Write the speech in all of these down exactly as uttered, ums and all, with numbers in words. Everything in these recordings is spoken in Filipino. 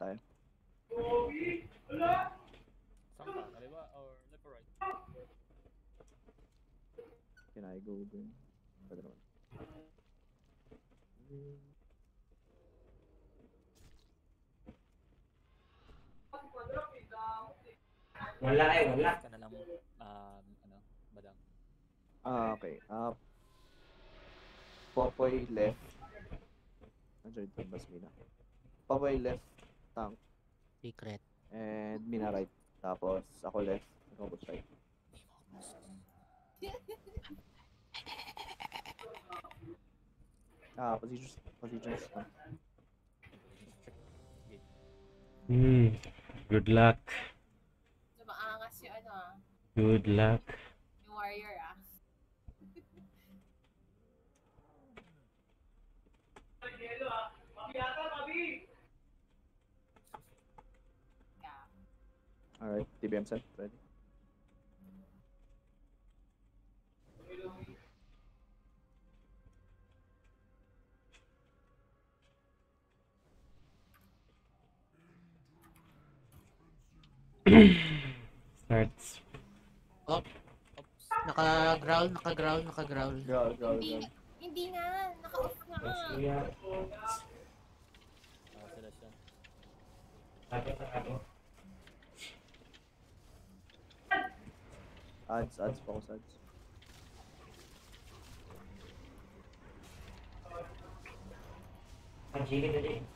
though. Can I go again? I don't know. Wala eh, wala. Ka na lang, um, ano, badang. Ah, okay. Uh, Popoy left. Android from Basmina. Popoy left, tank. Secret. And Mina right. Tapos ako left, robot right. Ah, positions, positions. Hmm, good luck. Good luck. You warrior, ah. Yeah. Alright, T B M set, ready? Starts. Oops. Oops. Naka-growl, naka-growl, naka-growl. Growl, growl, growl. Hindi na, naka-off na. Yeah. Ah, sila siya. Tapos ako. Ads, ads, pause, ads.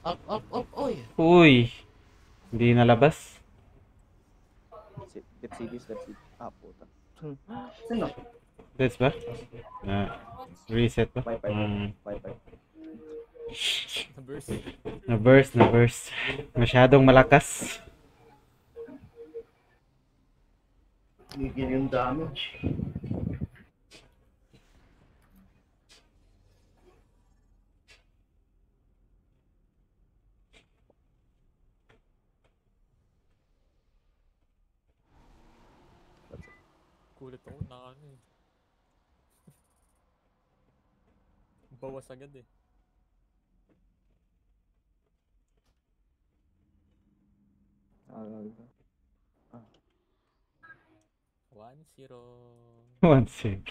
Up, up, up, oy. Uy. Hindi nalabas. Let's see this, let's see. Ah, puta. Sino? That's ba? Ah, reset ba? Bye, bye, um, bye, bye. Na-burst. Na-burst, na-burst. Masyadong malakas. Gigil yung damage. Kulit ako, nakano eh. Bawas agad eh. Ah. One zero. One zero.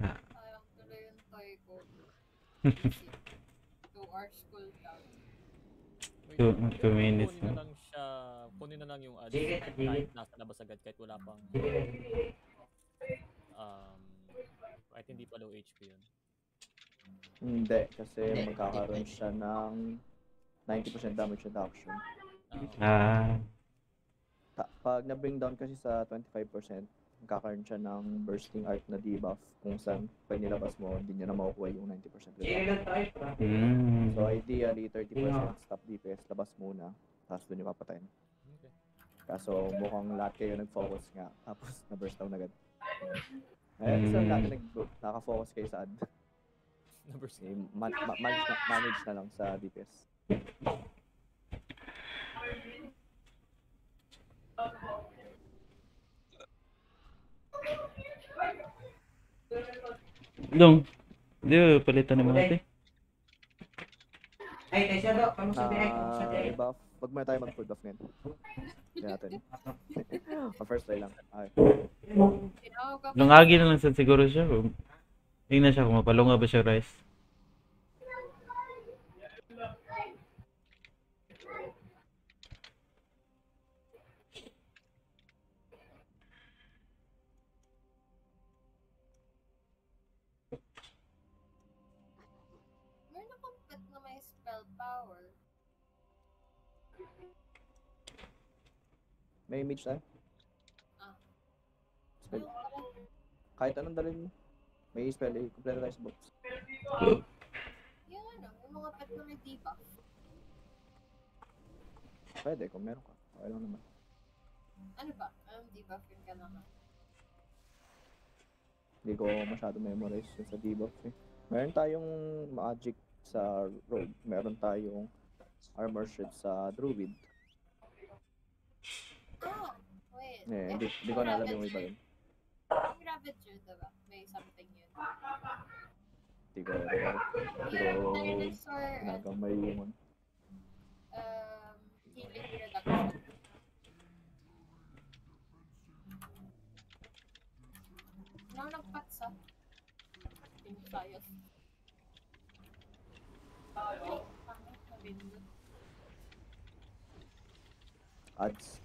Ah. Ayaw tuloy yung toy ko. Two hours school down. Two, two minutes. Kunin na lang siya, kunin na lang yung ad. Kahit nasa labas agad, kahit wala pang um, kahit hindi pa low H P yun. Hindi, kasi magkakaroon siya ng ninety percent damage reduction. Ah. Pag na-bring down kasi sa twenty-five percent, magkakaroon siya ng bursting art na debuff kung saan pag nilabas mo, hindi niya na makukuha yung ninety percent reduction. Mm. So ideally, thirty percent stop D P S, labas muna, tapos doon yung papatayin. Okay. Kaso mukhang lahat kayo nag-focus nga, tapos na-burst down agad. Ayun, so lahat nag-focus kayo sa ad. Na-burst down. Man ma manage, na manage na lang sa D P S. Long, dito palitan naman natin. Ay, tayo siya daw, kamusta direct sa direct. Buff, wag muna tayo mag-full buff ngayon. Diyan natin. Ang first play lang. Okay. Lungagi na lang san siguro siya. Tingnan siya kung mapalunga ba siya, Rice. May image na? Ah. Spell. Kahit anong dalhin mo. May spell eh. Kompleto tayo sa box. Yung ano, yung mga pet na may debuff. Pwede, kung meron ka. Okay lang naman. Ano ba? Anong debuff yun ka naman? Hindi ko masyado memorize sa debuff eh. Meron tayong magic sa road. Meron tayong armor shield sa druid. Oh, wait. Yeah, di, di ko na alam yung iba yun. Ravager, diba? May something yun. tiga nagamay mo. Um, healing reduction. Nang nagpatsa. Hindi tayo. Tayo. That's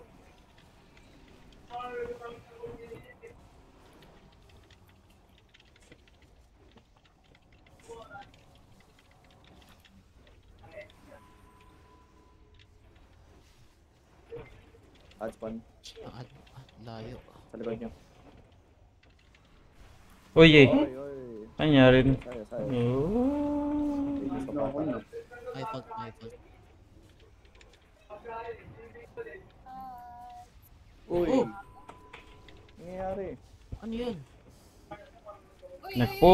Adpan. Layo. Talaga niyo. Oye. Kanya rin. Ay pag ay pag. Uy. Nangyari. Ano yun? Nagpo,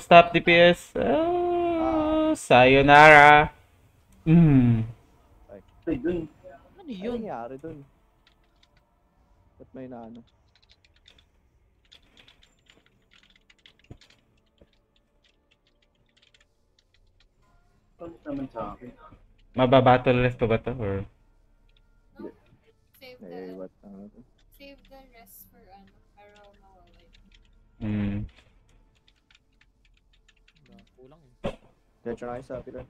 stop D P S. Ah, sayonara. Mm. Ay, dun. Ano yun? Nangyari dun. Ba't may naano? Mababattle rest pa ba ito? Or... No. Save the... Hey, what, uh, save the rest for ano. Para mawaway. Hmm. Kulang eh. Diretso na kayo sa akin.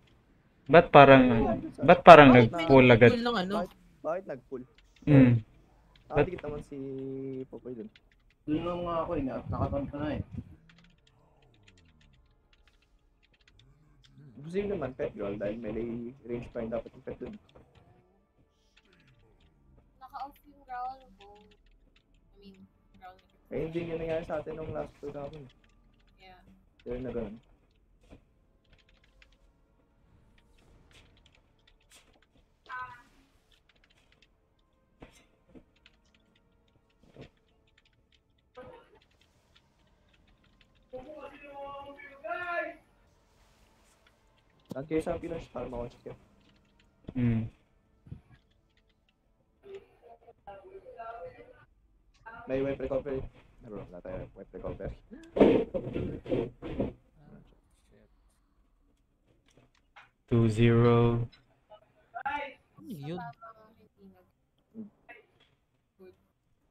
Ba't parang... Ba't parang nag-pull agad? Bakit nag-pull? Hmm. Ah, di kita man si Popoy dun. Dun lang nga ako eh, nakakanta na eh. Posible naman pet girl dahil may range pa yung dapat yung pet dun. Naka-off yung growl ko. I mean, growl na pet. Eh, hindi nga nangyari sa atin nung last two round. Yeah. Pero na ganun. Saan kayo sa Pinas? Para maka-check kayo. Hmm. May wipe recovery. Naroon na tayo wipe recovery. two zero. Yun.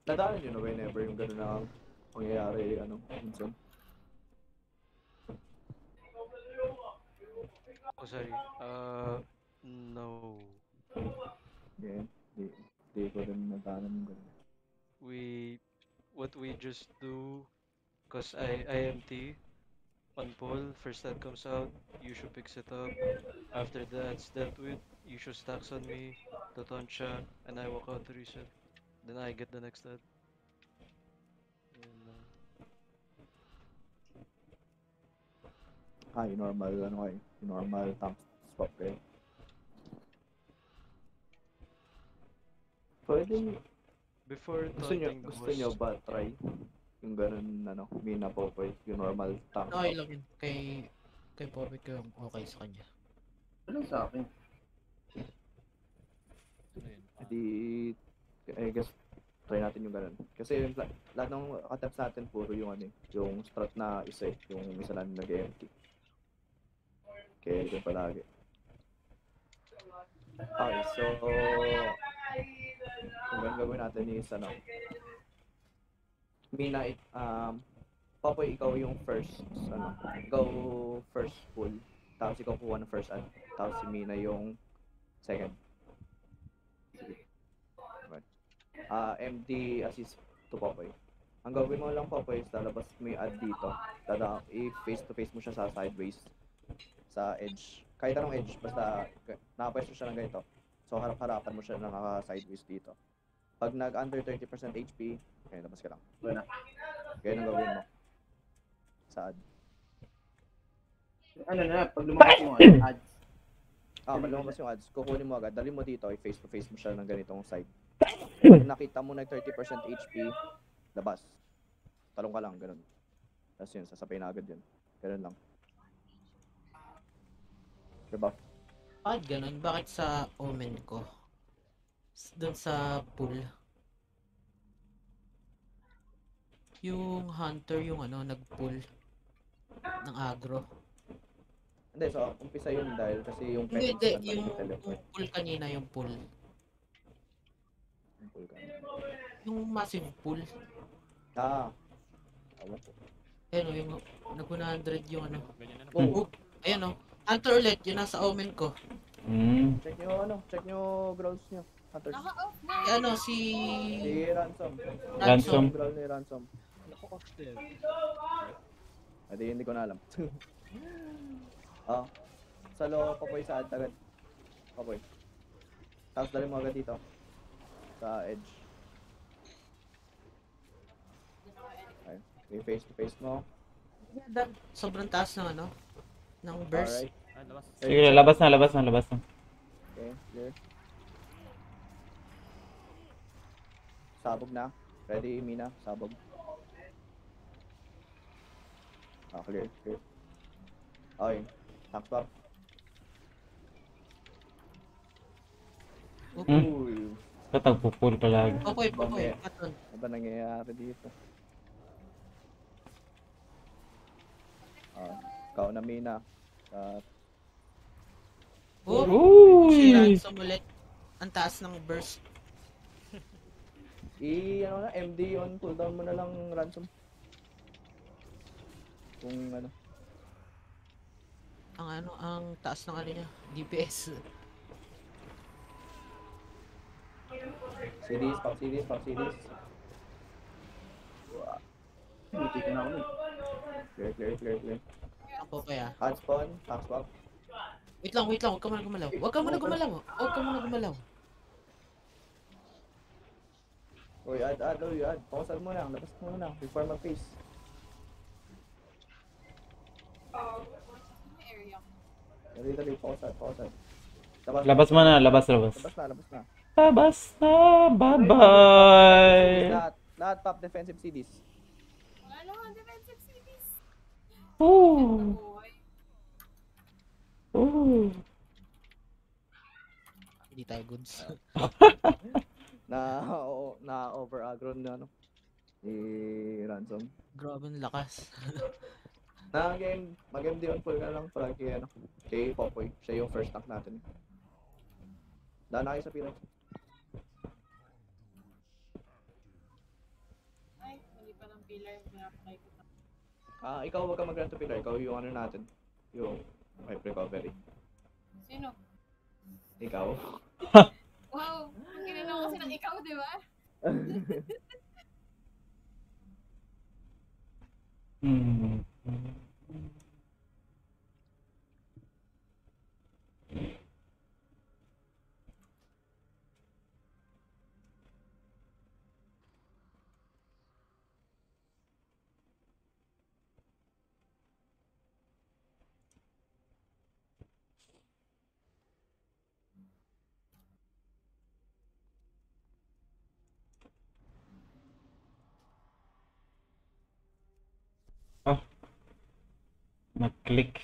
Nadaan nyo na whenever yung gano'n na pangyayari, ano, minsan. Oh, sorry. Uh, no. Yeah, they they couldn't natanim ko. We, what we just do, cause I I M T, on pull, first that comes out, Yushu picks it up. After that's dealt with, Yushu stacks on me, the Tauntcha, and I walk out to reset. Then I get the next dead. Ah, yung normal, ano kayo? Yung normal thumb swap kayo. Pwede... Before taunting the host... Gusto nyo ba try? Yung ganun, ano, mina po po, yung normal thumb swap. Okay lang yun. Kay... Kay Poppy ko yung okay sa kanya. Ano sa akin? Hindi... I guess, try natin yung ganun. Kasi yung lahat ng kataps natin, puro yung ano, yung strat na isa, yung isa lang nag-empty. Okay, doon palagi. Okay, so... Ang gagawin natin is ano... Mina, um... Popoy, ikaw yung first, ano... Ikaw first pull. Tapos ikaw kuha ng first ad. Tapos si Mina yung second. Ah, M D assist to Popoy. Ang gawin mo lang, Popoy, is lalabas mo yung ad dito. Tada, i-face-to-face mo siya sa sideways. Sa edge, kahit anong edge, basta nakapwesto siya ng ganito. So harap-harapan mo siya na naka-sideways dito. Pag nag-under thirty percent H P, okay, labas ka lang. Gano'n na. Gano'n ang gawin mo. Sa ad. Ano na, pag lumakas mo, ads. Ah, malabas yung ads. Kukunin mo agad. Dali mo dito, i-face to face mo siya ng ganitong side. Kung nakita mo na thirty percent H P, labas. Talong ka lang, ganun. Tapos yun, sasapay na agad yun. Ganun lang. Rebuff. Bakit ganun? Bakit sa omen ko? Doon sa pool. Yung hunter, yung ano, nag-pull ng agro. Hindi, so umpisa yun dahil kasi yung... Hindi, hindi, yung, yung pull kanina, yung pull. Yung pull kanina? Yung massive pull. Ah. Awa po. Ayun o, yung nag-one hundred yung ano. Oo, ayun o. Hunter ulit, yun nasa omen ko. Mm. Check nyo ano, check nyo grounds nyo. Hunter. Naka-off na! Ay, ano, si... Si Ransom. Ransom. Ground ni Ransom. Naka-off din. Ay, di, hindi ko na alam. Ah, salo papoy sa agad. Papoy. Tapos dali mo agad dito. Sa edge. Okay. May face to face mo. Sobrang taas ng ano? Ng burst. Sige, labas na, labas na, labas na. Okay, clear. Sabog na. Ready, Mina? Sabog. Ah, clear, clear. Okay. Tank buff. Uy. Katagpupul palagi. Okay, okay. Ano ba nangyayari dito? Ah, ikaw na Mina. Uh, oh! Uy! Sumulit. Ang taas ng burst. I, ano na, M D on cooldown mo na lang Ransom. Kung ano. Ang ano, ang taas ng ano niya, D P S. Series, pop series, pop series. Wow. Hindi ko na ako nun. Clear, clear, clear, clear. Ako kaya. Hot spawn, hot swap. Wait lang, wait lang, huwag ka muna gumalaw. Huwag ka muna gumalaw, huwag ka muna gumalaw. Uy, ad, ad, uy, ad. Pausad mo lang, labas mo lang. Before mag-face. Dali, dali, pausad, pausad. Labas, labas mo na, labas, labas. Labas na, labas na. Labas na, bye-bye! Lahat, lahat top defensive C Ds. Wala naman defensive C Ds. Ooh. Ooh. Hindi tayo goods. Na-over-agron na, ano? I-ransom. Grabe ang lakas. Na game, mag-M D on full ka lang para kay ano, kay Popoy. Siya yung first tank natin. Daan na kayo sa pila. Ay, mali pa ng pillar. Ah, ikaw wag ka mag-run to pillar. Ikaw yung ano natin. Yung wipe recovery. Sino? Ikaw. Wow, ang kinala ko kasi ng ikaw, di ba? Hmm. Mag-click.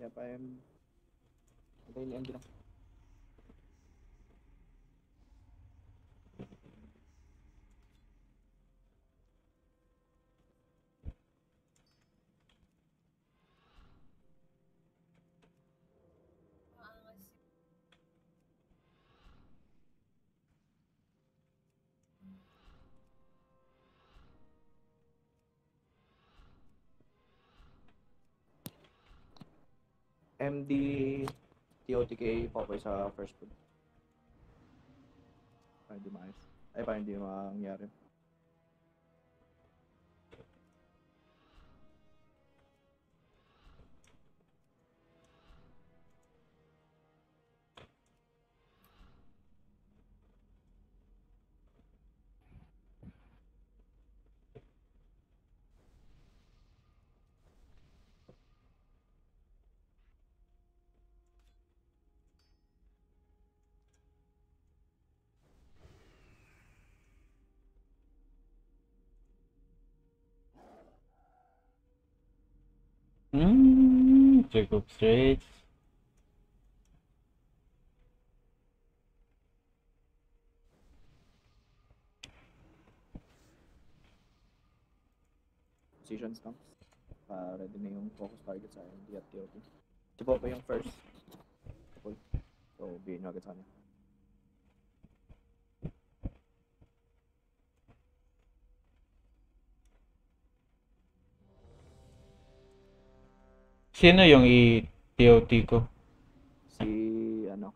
Kaya pa yung... Ito yung M D lang. M D T O T K Popoy sa first food. Parang di maayos. Ay parang di mangyari. triple trade. Position stumps. Uh, ready na yung focus target sa akin. Hindi at T O T. Si Popo yung first. Cool. So, B nyo agad sa kanya. Sino yung i-T O T ko? Si ano?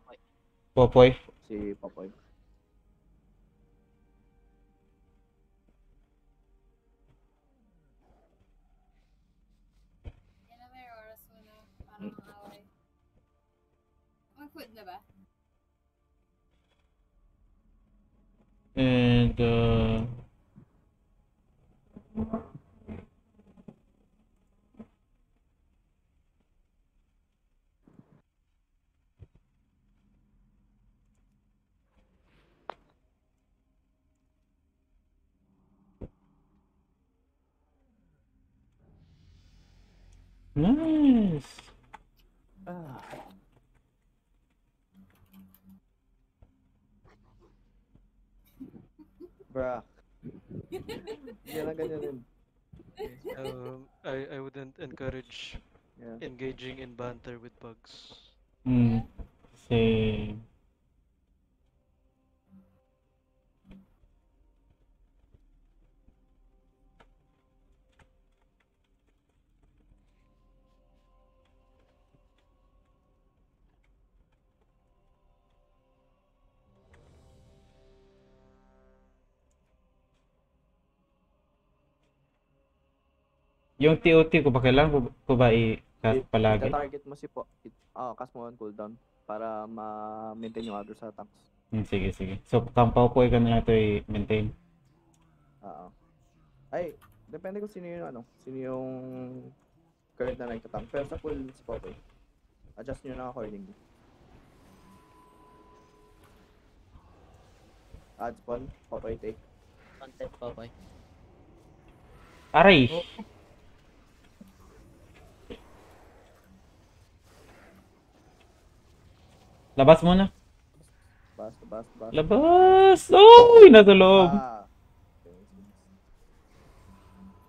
Popoy? Si Popoy. Yan na may oras mo na parang away. Mag-food na ba? And uh... nice. Ah. Bruh. Ganyan ganyan din. Um, I I wouldn't encourage yeah. engaging in banter with bugs. Hmm. Same. Yung T O T ko ba kailangan ko ba i-cast palagi? I-target mo si po. Ah, oh, cast mo on cooldown para ma-maintain yung agro sa tanks. Hmm, sige, sige. So, kampaw po ay ganun na ito i-maintain? Oo. Ay, depende kung sino yung ano, sino yung current na nagtatank. Pero sa full si po eh. Adjust nyo na accordingly. Add spawn, po ay take. Contact po ay. Aray! Oh. Labas muna. Labas, labas, labas. Labas! Uy! Natulog! Ah.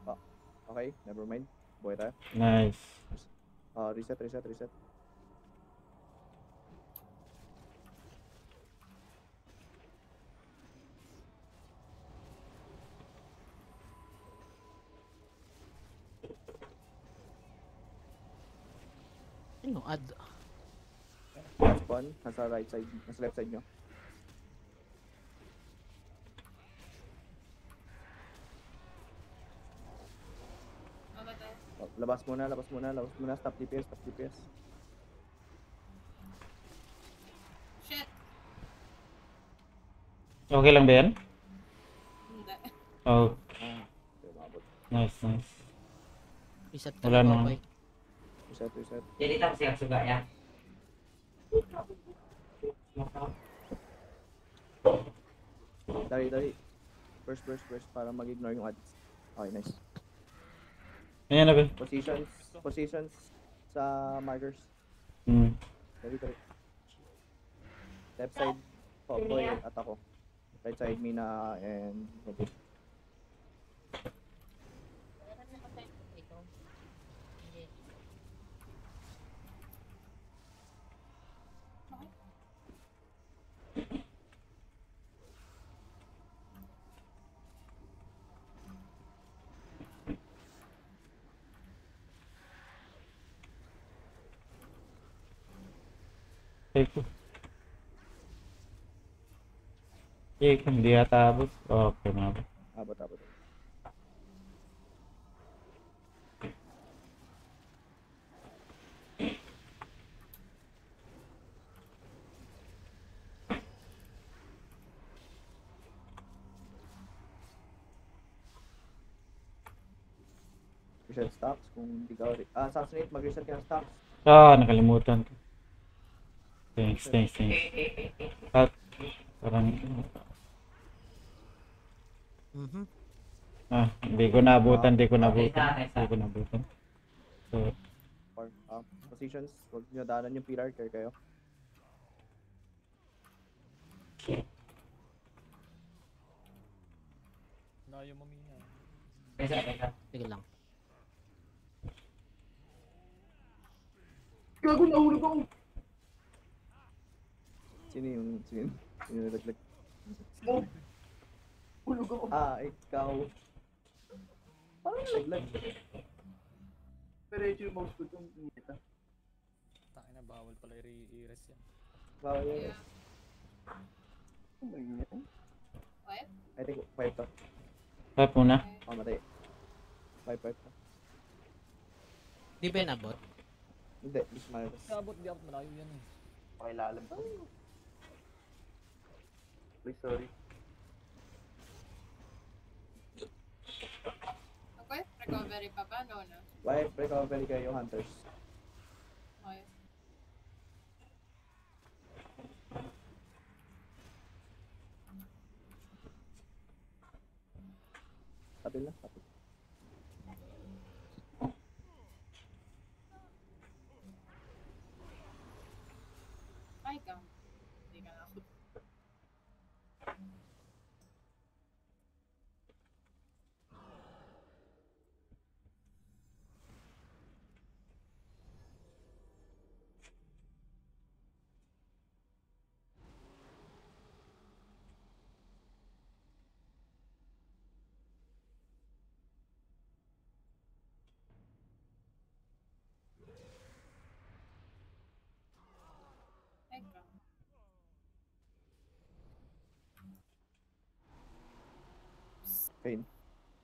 Oh, okay, never mind. Buhay tayo. Nice. Oh, reset, reset, reset. Ano? Add? Spawn, nasa right side, nasa left side nyo. Labas muna, labas muna, labas muna, stop D P S, stop D P S. Shit! Okay lang ba yan? Hindi. Okay. Nice, nice. Reset ka na ba? Reset, reset. Jadi tak siap suka ya? Dari, dari. First, first, first. Para mag-ignore yung ads. Okay, nice. Ayan na ba? Positions. Positions sa markers. Hmm. Dari, dari. Left side, Popoy at ako. Right side, Mina and Popoy. Eh, hindi ata abot. Okay, mabot. Abot, abot. Reset stocks kung hindi ka ori. Ah, assassinate, mag-reset ka ng stocks. Ah, nakalimutan ko. Thanks, thanks, thanks. At, parang... Mm-hmm. Ah, hindi ko naabutan, hindi ko naabutan. Hindi ko naabutan. So... positions. Huwag nyo daanan yung pillar, care kayo. Na yung mamina. Sige lang. Gago, nahulog ako! Sino yung... Sino yung naglag? Sino? Hulog ako! Ah, ikaw. Parang naglag. Pero ito yung mouse ko itong ngita. Takin na, bawal pala i-rest yan. Bawal i-rest. Ano ba yun yan? Five? I think five to. Five muna? Oo, matay. Five, five to. Di ba yun abot? Hindi, di malas. Abot, di abot, malayo yan eh. Okay, lalam pa. Please, sorry. Okay, recovery pa ba? No, no. Why recovery kayo, hunters? Okay. Kapil na, kapil. Ay, ikaw. Hindi ka na ako. Pain.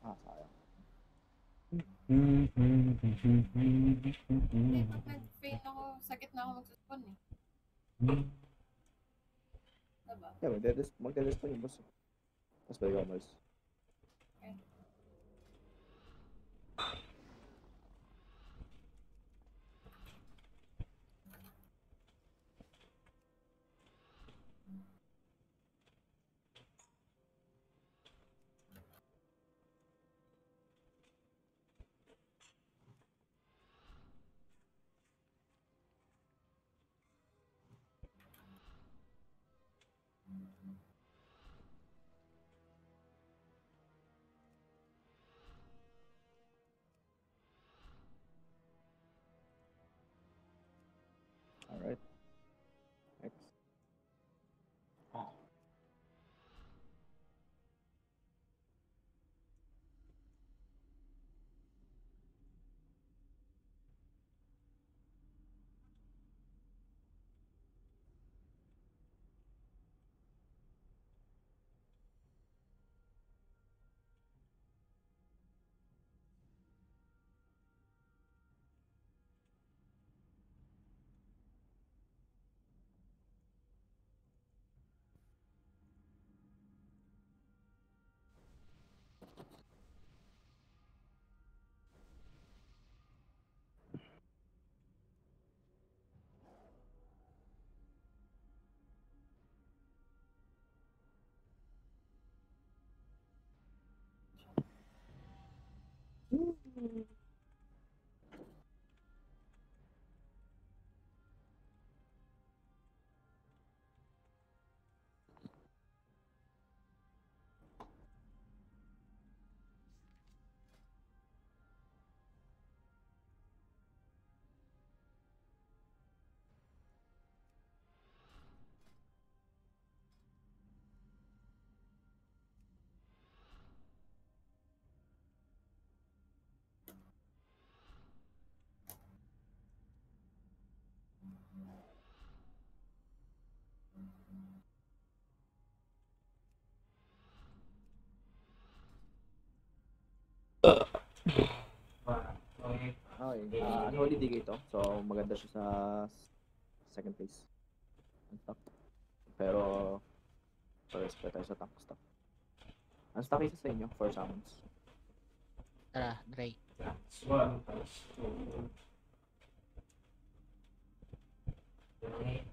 Ah, sayang. Hindi, pag nag-pain ako, sakit na ako mag-respawn eh. Diba? Yeah, mag-respawn yung boss. Mas pwede ka umalis. Okay. Alright. Next. Oh. Okay, uh, unholy dig ito. So maganda siya sa second place. Unstuck. Pero first pa tayo sa tank stuck. Unstuck isa sa inyo, four summons. Tara, Drake. One, two, three.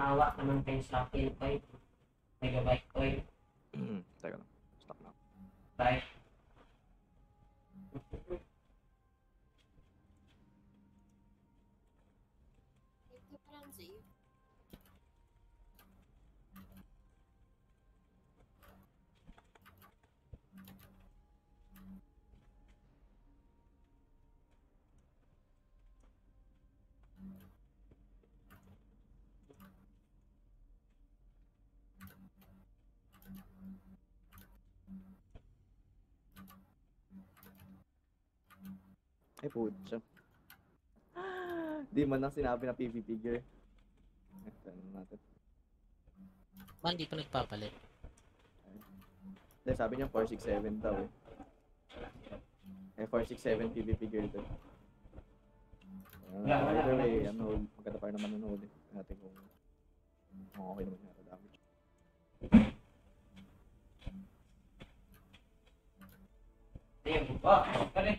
Awa naman tayo sa kill fight. Megabyte oil. Teka lang. Bye. Ay, putya. Di man lang sinabi na P V P girl. Man, dito nagpapalit. Ay, sabi niya four six seven daw eh. Eh, four six seven P V P girl daw. Uh, either way, I'm hold. Magkatapar naman ng hold eh. Natin kung okay naman siya. Damage. Damn, buka! Kani!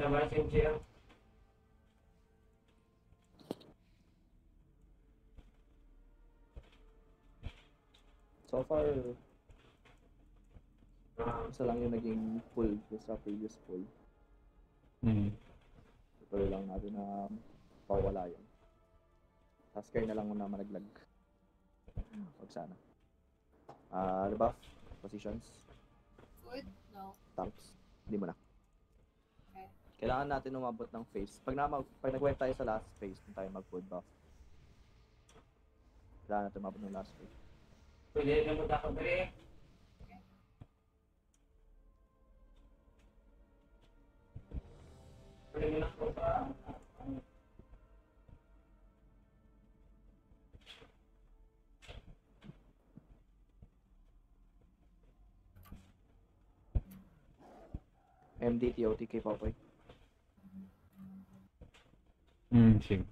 Naman si M J L. So far, isa lang yung naging pull sa previous pull. Hmm. Tuloy lang natin na pawala yun. Tasker na lang muna managlag. Huwag sana. Ah, uh, rebuff, positions. Good? No. Tanks. Hindi mo na. Okay. Kailangan natin umabot ng phase. Pag, na mag, pag nag-went tayo sa last phase, kung tayo mag-food buff. Kailangan natin umabot ng last phase. Pwede na muna ako dali. Pwede na ako ba? M D T O T K pa po eh. Hmm, sige.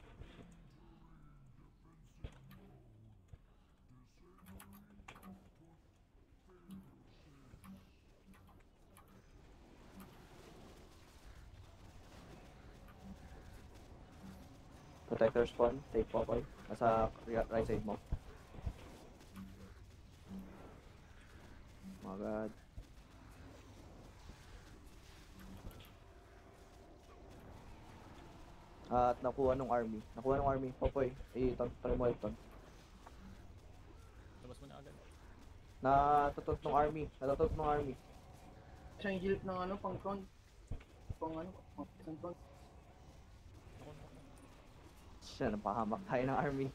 Protector spawn, take Popeye. Nasa right side mo. Oh my god. At nakuha nung army. Nakuha nung army, Popeye. Eh, try mo ulit ton. Labas mo na agad. Natutot nung army. Natutot nung army. Siyang gilip ng ano, pang front. Pang ano, pang front. Siya, napahamak tayo ng army.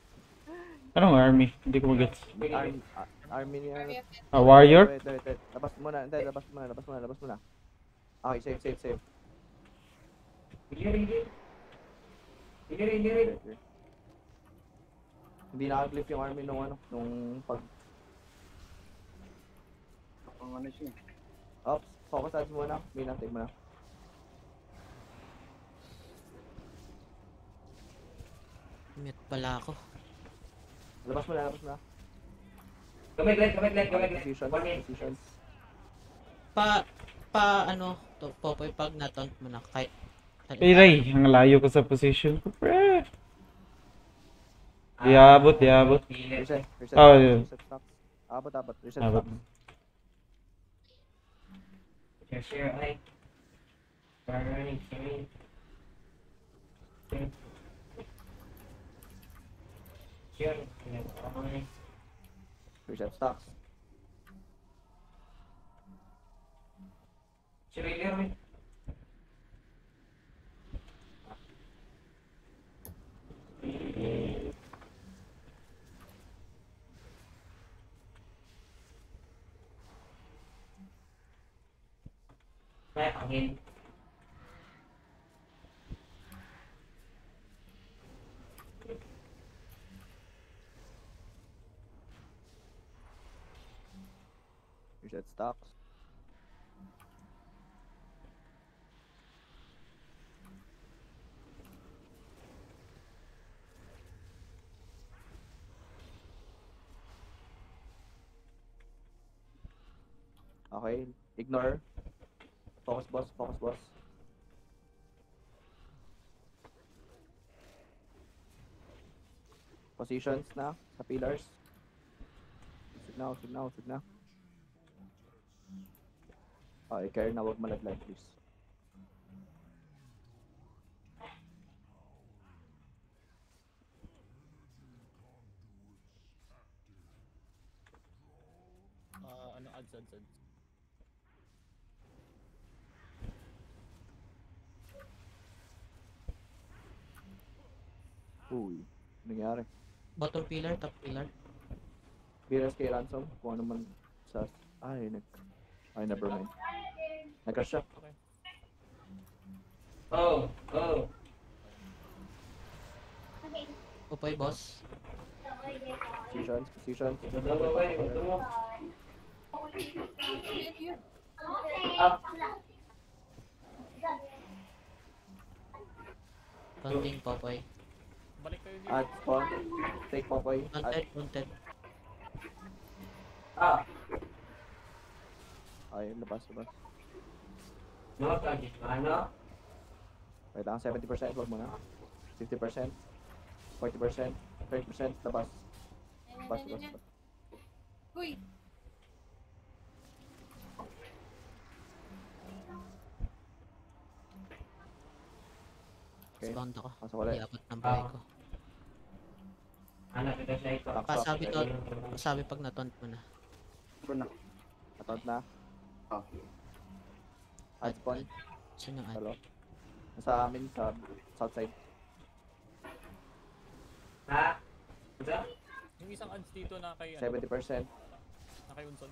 Anong army? Hindi ko mag-gets. Army, uh, army niya. A warrior? Wait, wait, wait. Labas muna, hindi, labas muna, labas muna, labas muna. Okay, save, save, save. Hindi, hindi, hindi. Hindi naka-clip yung army nung ano, nung pag... Ang ano siya. Oops, focus ads muna. May natin muna. Mute pala ako. Labas mo na, labas mo na. Gamit light, gamit light, gamit light. Position. Pa, pa ano, to, Popoy, pag na-taunt mo na kahit... Hey Ray, ang layo ko sa position ko, pre. Iabot, iabot. Reset, reset, oh, yeah. Reset stop. Abot, abot, reset abot. Stop. Share, share, light. Start running, sorry. Reset stocks. Should we do it? Back again. Reset stocks. Okay. Ignore. Focus, boss. Focus, boss. Positions na sa pillars. Shoot na, shoot na, shoot na. Okay, care na, huwag malaglag please. Uh, ano, ads, ads, ads. Uy, nangyari. Bottom pillar, top pillar. Piras kay Ransom, kung ano man sa... Ay, nag... Ay, nevermind. Nagka-shock. Okay. Oh, oh. Okay. Upoy, boss. Position, position. Upoy, gusto mo. Up. Panting, Popoy. Balik kayo dito. At spawn. Take Popoy. Wanted, wanted. Ah. Ayun, labas, labas. No, target mana? Wait lang, seventy percent, wag muna. fifty percent, forty percent, thirty percent, labas. Labas, labas, labas. Uy! Okay. Spawned ako. Pasok ulit. Iabot ng bahay ko. Hanap ito siya ito. Pasabi to. Pasabi pag nataunt mo na. Nataunt na. Nataunt na. Ad spawn. Saan yung ad? Hello? Nasa amin sa south side. Ha? Ito? Yung isang ads dito na kay... seventy percent. Na kay Unson.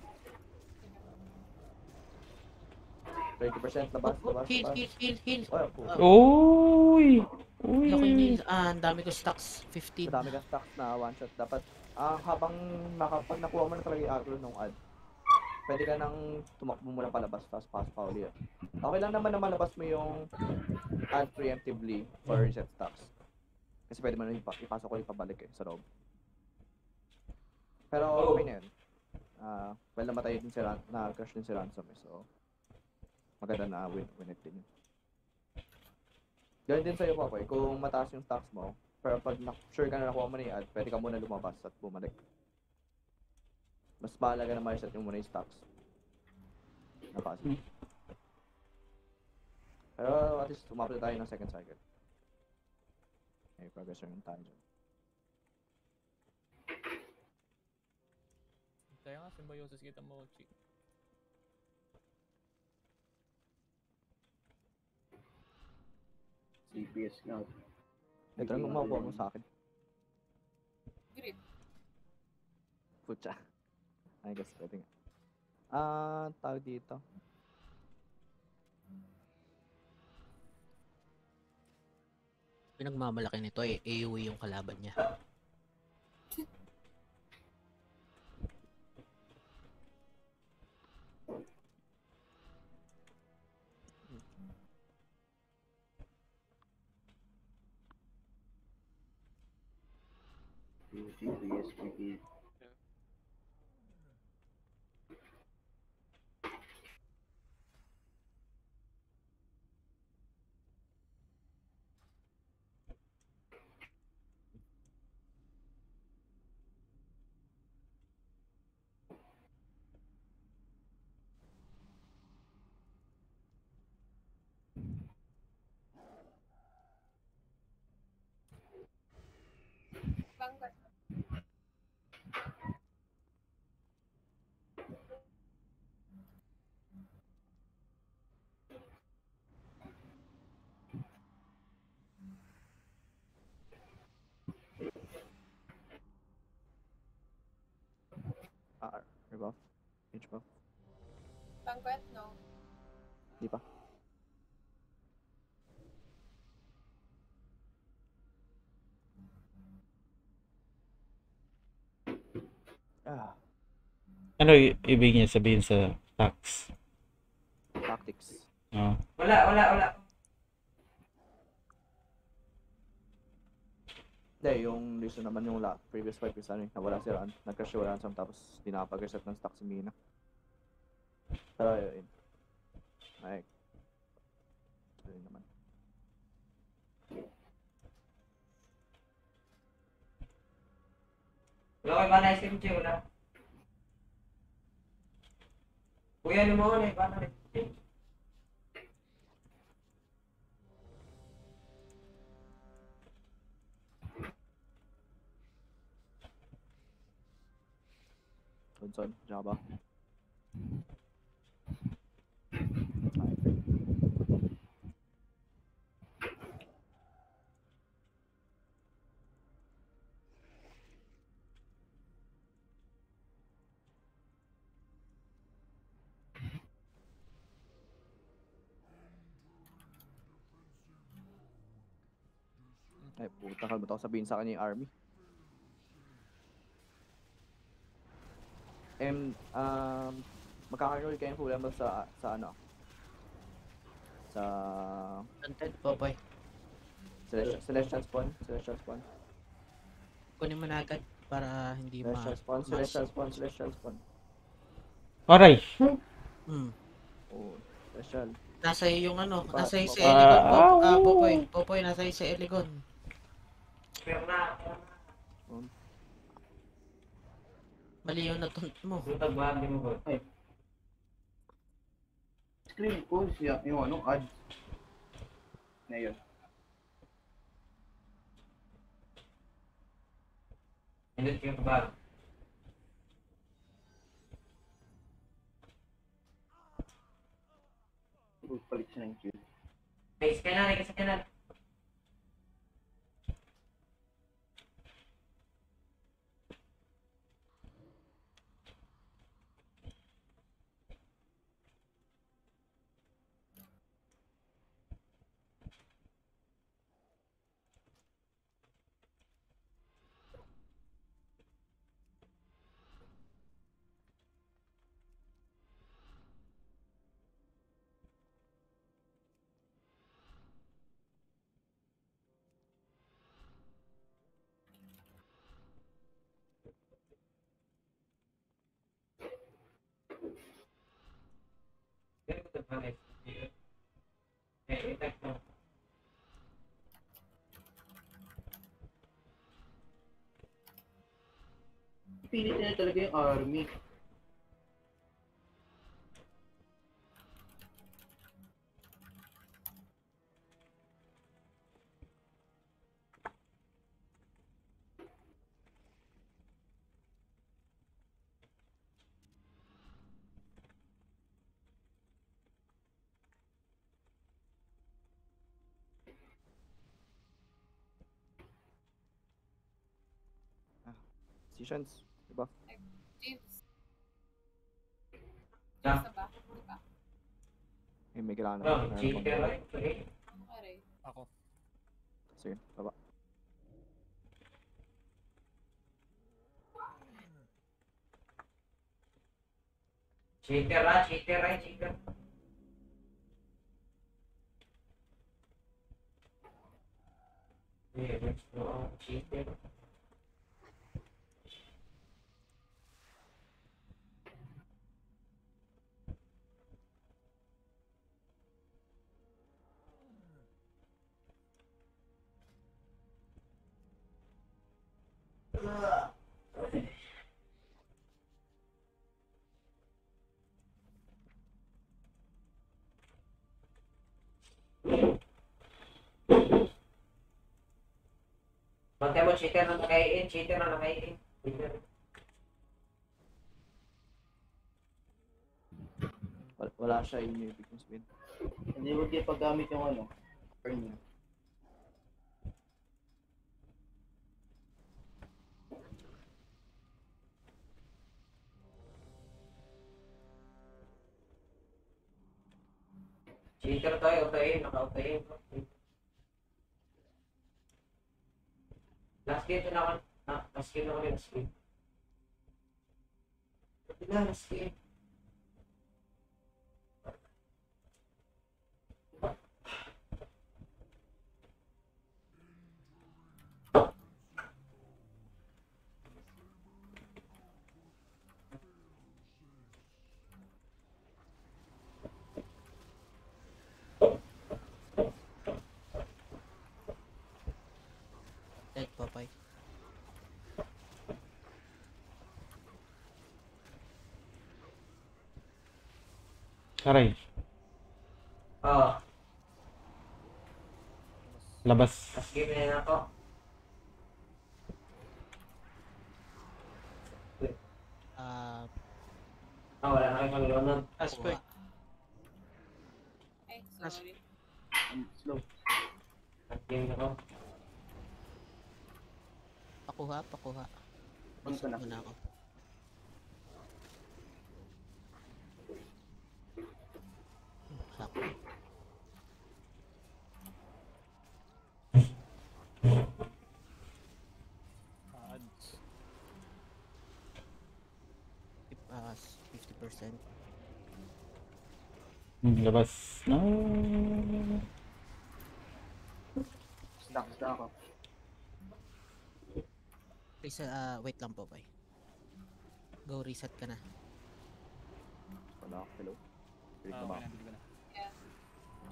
thirty percent labas, labas, labas. Heal, heal, heal, heal. Uy! Uy! Ang dami ko stocks. fifteen. Ang dami ka stocks na one shot. Dapat habang nakapag nakuha mo na talaga yung aggro nung ad. Pwede ka nang tumakbo muna palabas, tapos pass pa ulit. Okay lang naman na malabas mo yung ad preemptively for reset stocks. Kasi pwede mo na ipasok ko yung pabalik eh, sa loob. Pero okay na yun. Uh, well, namatay din si Ransom, na-crush din si Ransom eh, so maganda na win-win din yun. Ganyan din sa'yo, Popoy. Kung mataas yung stocks mo, pero pag sure ka na nakuha mo na yung ad, pwede ka muna lumabas at bumalik. Mas mahalaga na ma-reset yung muna yung stocks. Napasig. Hmm. Pero at least tumapit tayo ng second cycle. May progress yung time dyan. Kaya nga, symbiosis kita mo, Chick. C P S nga. Ito lang kung makuha mo sa'kin. Great. Pucha. I guess pwede nga. Ah, tawag dito. Pinagmamalaki nito eh, A O E yung kalaban niya. P P S P P S R, rebuff, H buff. Banquet? No. Di pa. Ah. Ano ibig niya sabihin sa tax? Tactics. No. Wala, wala, wala. Hindi, yung reason naman yung la previous five is ano eh, nawala si Ransom, nag-crush si Ransom tapos di nakapag-reset ng stock si Mina. Pero yun. Baik. Jadi teman. Lawan mana S M C udah? Kuya lumayan nih, mana nih? Benson, Java. Ay puta, kalma ako sabihin sa kanya yung army. M, um, magkaka-roll kayo full level sa, sa ano? Sa... Content po, boy. Celestial, Celestial Spawn, Celestial Spawn. Kunin mo na agad para hindi ma... Celestial Spawn, Celestial Spawn, Celestial Spawn. Aray! Hmm. Oh, Celestial. Nasa yung ano, nasa yung si Elegon po, ah, Popoy, Popoy, nasa yung si Elegon. Pero na, um. Mali yung natunt mo. Tagbahan din mo ba? Screen ko siya, yung ano, ads. Na yun. Hindi ko yung tagbahan. Palit siya ng cute. Ay, scan na, ay, scan na. Okay. Pilit na talaga yung army. Decisions, diba? James. James na ba? Diba? Eh, may kailangan na. No, James na rin. Ano ka rin? Ako. Sige, baba. Cheater na, cheater na, cheater. Eh, let's go. Cheater. Bakit mo cheater na nakain, cheater na nakain, cheater. Wala siya yung ibig kong sabihin. Hindi mo kaya paggamit yung ano, earn niya. Cheater tayo, utayin, naka-utayin. Last game na ako, last game na ako yung last game. Pati na, last game. Aray. Oo. Labas. Sige, bilhin ako. Ah, uh, oh, wala na kayong maglaro nun. Aspect. Eh, sorry. Um, slow. Nag-game na ako. Pakuha, pakuha. Punto na ako. Sakto. As fifty percent. Labas. No. Stuck, stuck ako. Reset, uh, wait lang po, boy. Go reset ka na. Wala, hello. Click na ba? Yeah.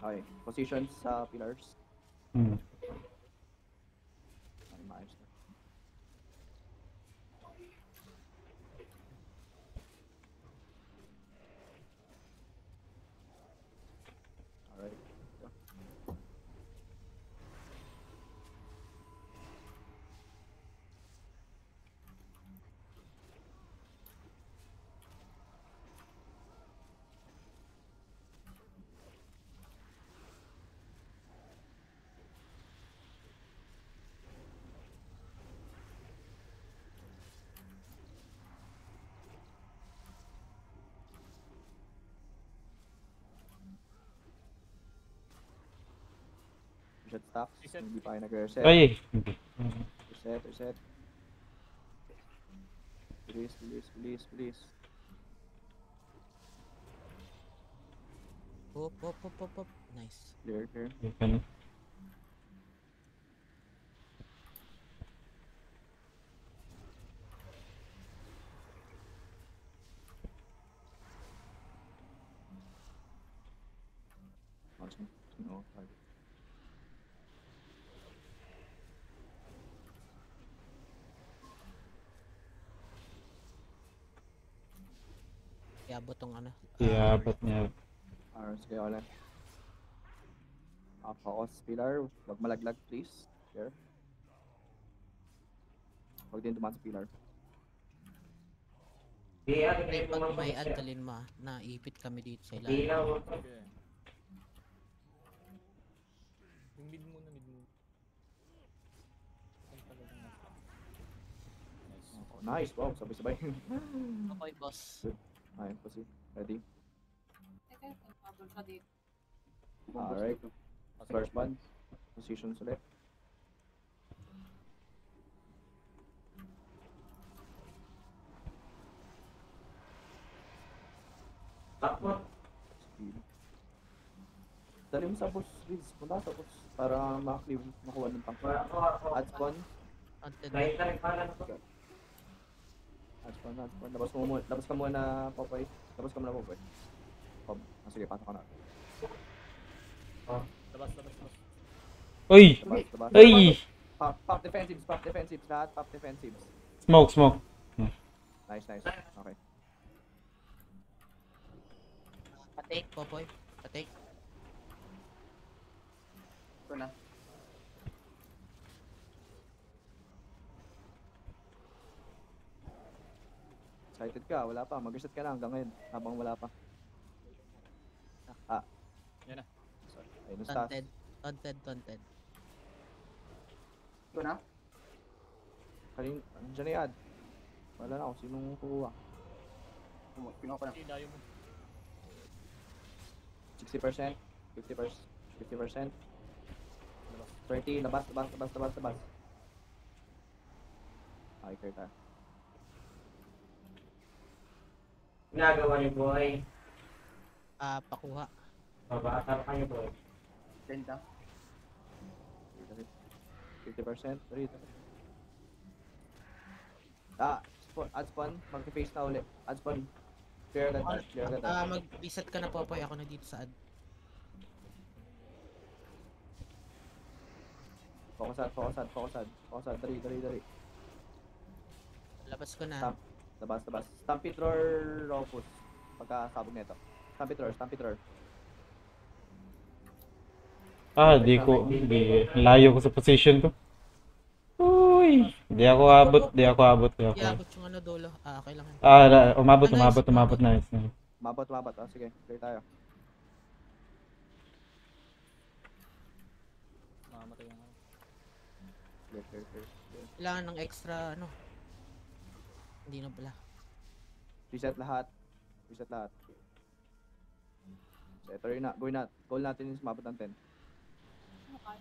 Okay, position sa pillars. Hmm. Ay, maayos na. Reset stocks, hindi pa kayo nag-reset. Ay! Reset, reset. Please, please, please, please. Hop, hop, hop, hop, hop. Nice. Clear, clear. Okay. Awesome. No, target. Iabot tong ano. Iabot niya. Arms kayo lang. Up ako sa pillar. Huwag malaglag please. Here. Huwag din dumaan sa pillar. Ay pag may adalin ma, naipit kami dito sa ilan. Yung mid muna, mid muna. Nice, wow, sabay-sabay. Okay, boss. Ayan po si, ready? Teka, mabul ka dito. Alright, first one, position ulit. Takot! Dali mo sa boss, Riz, mula sa boss, para makakleave, makuha ng tank. Add spawn. Right na rin pala na to. Aspon, aspon. Labas ka muna, labas ka muna, Popeye. Labas ka muna, Popeye. Pop. Ah, sige, pasok ka na. Ah, labas, labas, labas. Uy! Uy! Pop, pop defensives, pop defensives, lahat pop defensives. Smoke, smoke. Hmm. Nice, nice. Okay. Patake, Popeye. Patake. Ito na. Excited ka, wala pa. Mag-reset ka na hanggang ngayon habang wala pa. Ah. Yan na. Sorry. Ayun, stunted. Stunted, stunted. Ito na? Kaling, dyan na yan. Wala na ako. Sinong kukuha? Pinuha ko na. sixty percent. fifty percent. thirty. Labas, labas, labas, labas, labas. Okay, kaya tayo. Nagawa niyo, boy. Ah, uh, pakuha. Baba, atara kayo, boy. Senta. fifty percent. Rito. Ah, spawn. Add spawn. Mag-face na ulit. Add spawn. Clear that. Clear that. Ah, uh, mag-reset ka na, Popoy. Ako na dito sa ad. Focus ad, focus ad, focus ad. Focus ad. Dari, dari, dari. Labas ko na. Stop. Labas, labas. Stampede or Rofus. Pagkasabog na ito. Stamp it roar, stamp it roar. Ah, di ko, di, layo ko sa position ko. Uy, di ako abot, di ako abot. Di ako abot yung ano dulo. Ah, okay lang. Ah, umabot, umabot, umabot, nice. Umabot, umabot, ah, sige, play tayo. Kailangan ng extra ano. Hindi na pala. Reset lahat. Reset lahat. So ito rin na. Go na. Goal natin yung mabot ng ten. Okay.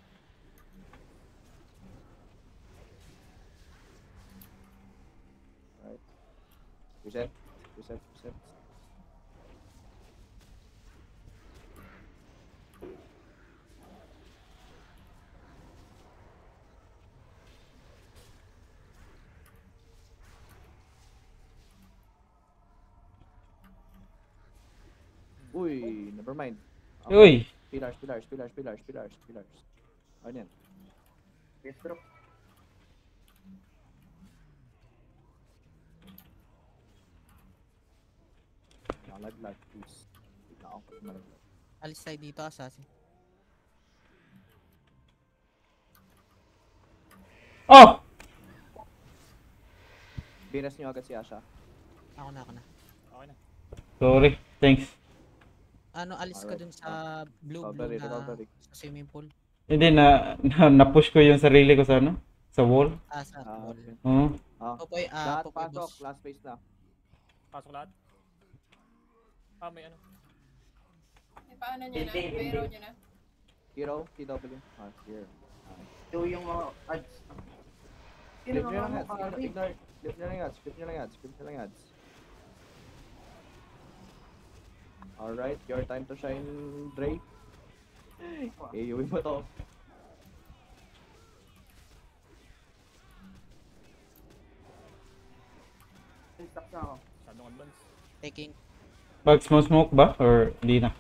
Alright. Reset. Reset. Reset. Uy, never mind. Okay. Uy! Pillars, pillars, pillars, pillars, pillars, pillars. Ano yan? Yes, bro. Lag, lag, please. Alis tayo dito, assassin. Oh! Binas nyo agad si Asha. Ako na, ako na. Okay na. Sorry, thanks. Ano, alis ka dun sa blue-blue na sa swimming pool. Hindi, na, na, na-push ko yung sarili ko sa ano? Sa wall? Ah, sa wall. Oo. Popoy, ah, Popoy boss. Pasok, last phase na. Pasok lahat? Ah, may ano. May paano nyo na? May hero nyo na? Hero? T W? Ah, here. Do yung mga ads. Flip nyo lang ads. Flip nyo lang ads. Flip nyo lang ads. Flip nyo lang ads. Alright, your time to shine, Dre. A O E mo to. Taking. Pag smoke ba? Or di na?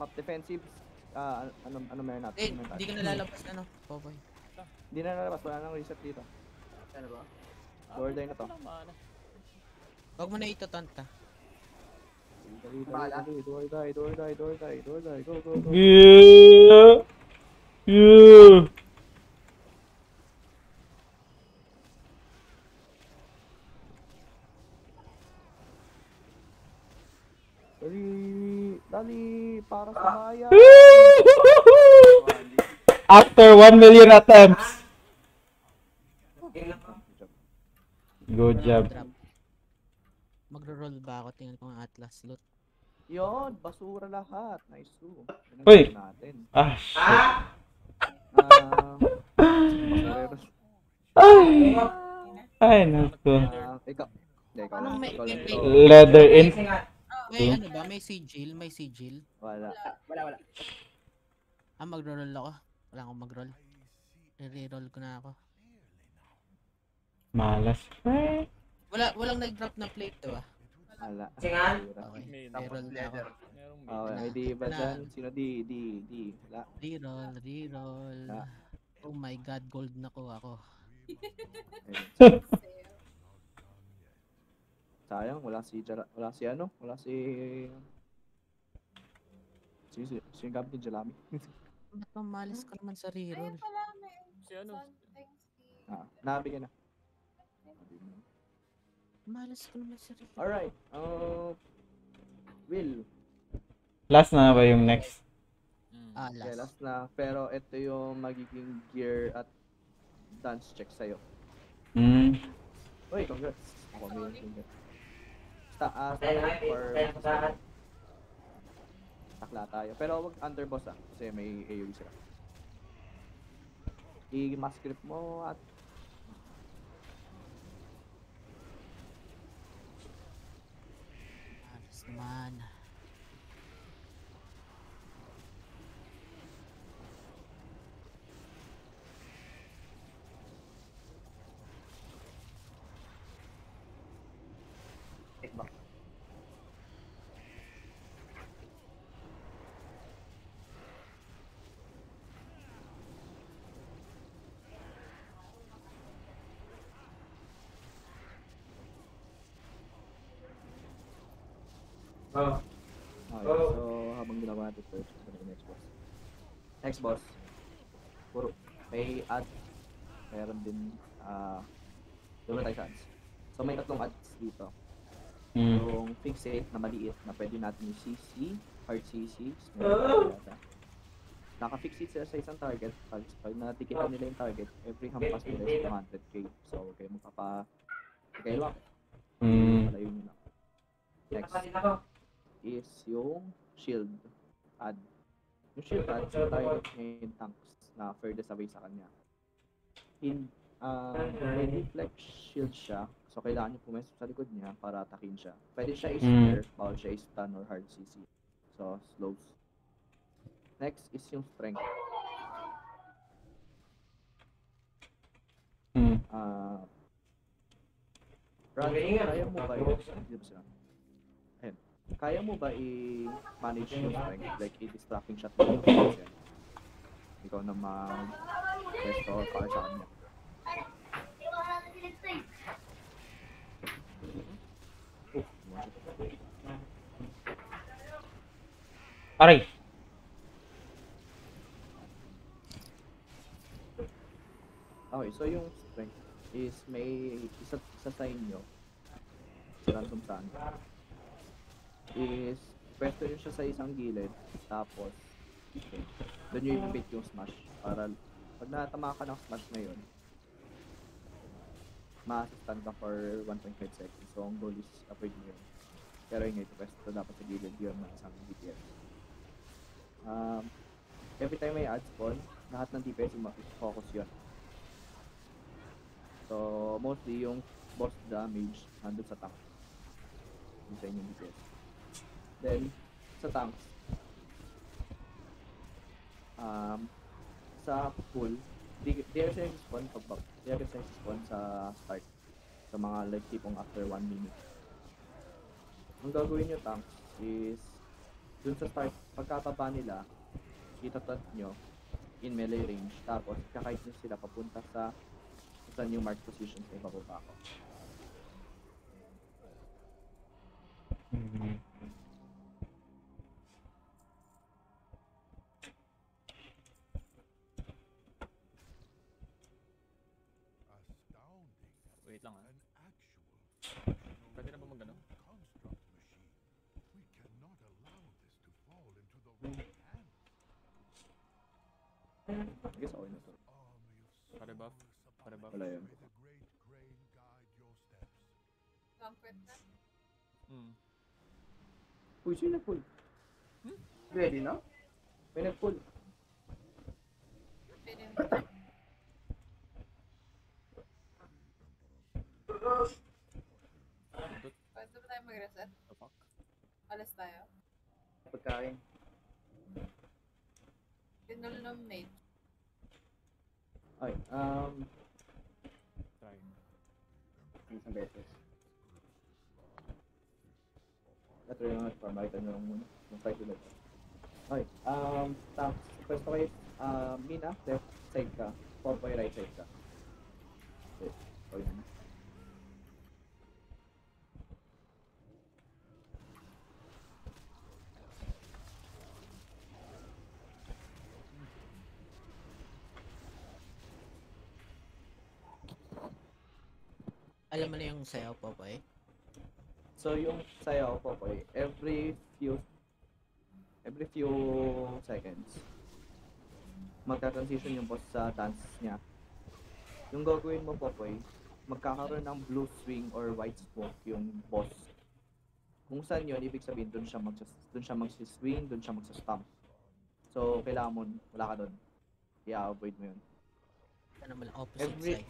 Pop defensive. Ah, ano, ano meron natin? Eh, di ka nalalabas na, no? Popoy. Di na nalalabas, wala nang reset dito. Ano ba? Door die na to. Huwag mo na ito, tanta. Door die, door die, door die, door die, go, go, go. Yeah! Yeah! Dali! Dali! Para sa bayan! After one million attempts! Good job. Magro-roll ba ako? Tingnan ko ang Atlas loot. Yun! Basura lahat! Nice too. Uy! Ah, shit! Ah! Ay! Ay, naku. Leather in. May ano ba? May sigil? May sigil? Wala. Wala, wala. Ah, magro-roll ako. Wala akong mag-roll. Re-roll ko na ako. Malas. Wait. Wala, walang nag-drop na plate to ah. Wala. Kasi nga? Okay, re-roll na ako. Okay, ay di ba dyan? Sino di, di, di. Wala. Re-roll, re-roll. Oh my god, gold na ko ako. Sayang, wala si, wala si ano? Wala si... Sino yung gamit ni Jalami? Ba't mamalis ka naman sa re-roll? Ayun pala, may... Si ano? Ah, nabigyan na. Malas ko naman sa rito. Alright, uh, Will. Last na ba yung next? Mm. Ah, last. Yeah, last na. Pero ito yung magiging gear at dance check sa'yo. Hmm. Uy, congrats. Ako may yung finger. Taas or masasahan. Takla tayo. Pero huwag underboss ah. Kasi may A O E sila. I-mass grip mo at man. Oh. Okay, oh. So habang ginagawa natin first, so next boss. Next boss. Puro. May ads. Meron din, ah, uh, doon na tayo sa ads. So may tatlong ads dito. Mm. Yung fixate na maliit na pwede natin yung C C, hard C C, oh. Naka-fixate sila sa isang target. Pag, pag natikitan nila yung target, every hampas nila is two hundred K. So kayo magpapa... kayo lock. Mm. Malayo nyo na. Next is yung shield ad. Yung shield ad, yung target niya yung tanks na furthest away sa kanya. In, uh, may deflect shield siya, so kailangan nyo pumasok sa likod niya para atakin siya. Pwede siya i-spear, mm. bawal siya i-stun or hard C C. So, slows. Next is yung strength. Mm. Uh, Brad, kaya mo ba i- Kaya mo ba i-manage yung strength? Like, i-distracting shot mo yung ikaw na mag-resto or para sa kanya. Aray! Okay, so yung strength is may isa sa inyo sa random saan is pwesto nyo siya sa isang gilid tapos okay, doon nyo i-bait yung smash para pag natama ka ng smash na yun ma-assistant ka for one point five seconds, so ang goal is avoid nyo yun pero yun ito pwesto dapat sa gilid yun na isang D P S. um, every time may add spawn lahat ng D P S focus yun, so mostly yung boss damage nandun sa tank yun sa inyong D P S. Then, sa tanks, um, sa pool, they, they are saying spawn pag-back. They are saying spawn sa start. Sa mga like tipong after one minute. Ang gagawin nyo tanks is, dun sa start, pagkataba nila, itatot nyo in melee range. Tapos, kakait nyo sila papunta sa sa new mark positions na ibababa ko. Mm-hmm. Wala yun. Comfort na? Hmm. Uy, siya yung nag-pull. Hmm? Ready na? May nag-pull. Pwede na. Pwede ba tayo mag-reset? Alas tayo. Pagkain. Dinulnominate. Ay, um... isang beses. Natuloy naman at parang makita nyo lang muna. Nung five ulit. Okay, um, tapos, pwesto kayo, uh, Mina, left side ka, Porpoy, right side ka. Okay, okay na. Alam mo na yung sayaw, Popoy? So yung sayaw, Popoy, every few every few seconds magka-transition yung boss sa dance niya. Yung gagawin mo, Popoy, magkakaroon ng blue swing or white smoke yung boss. Kung saan yun, ibig sabihin doon siya mag-swing, doon siya mag-stomp. So kailangan mo, wala ka doon. I-avoid mo yun. Ano naman, opposite every, side?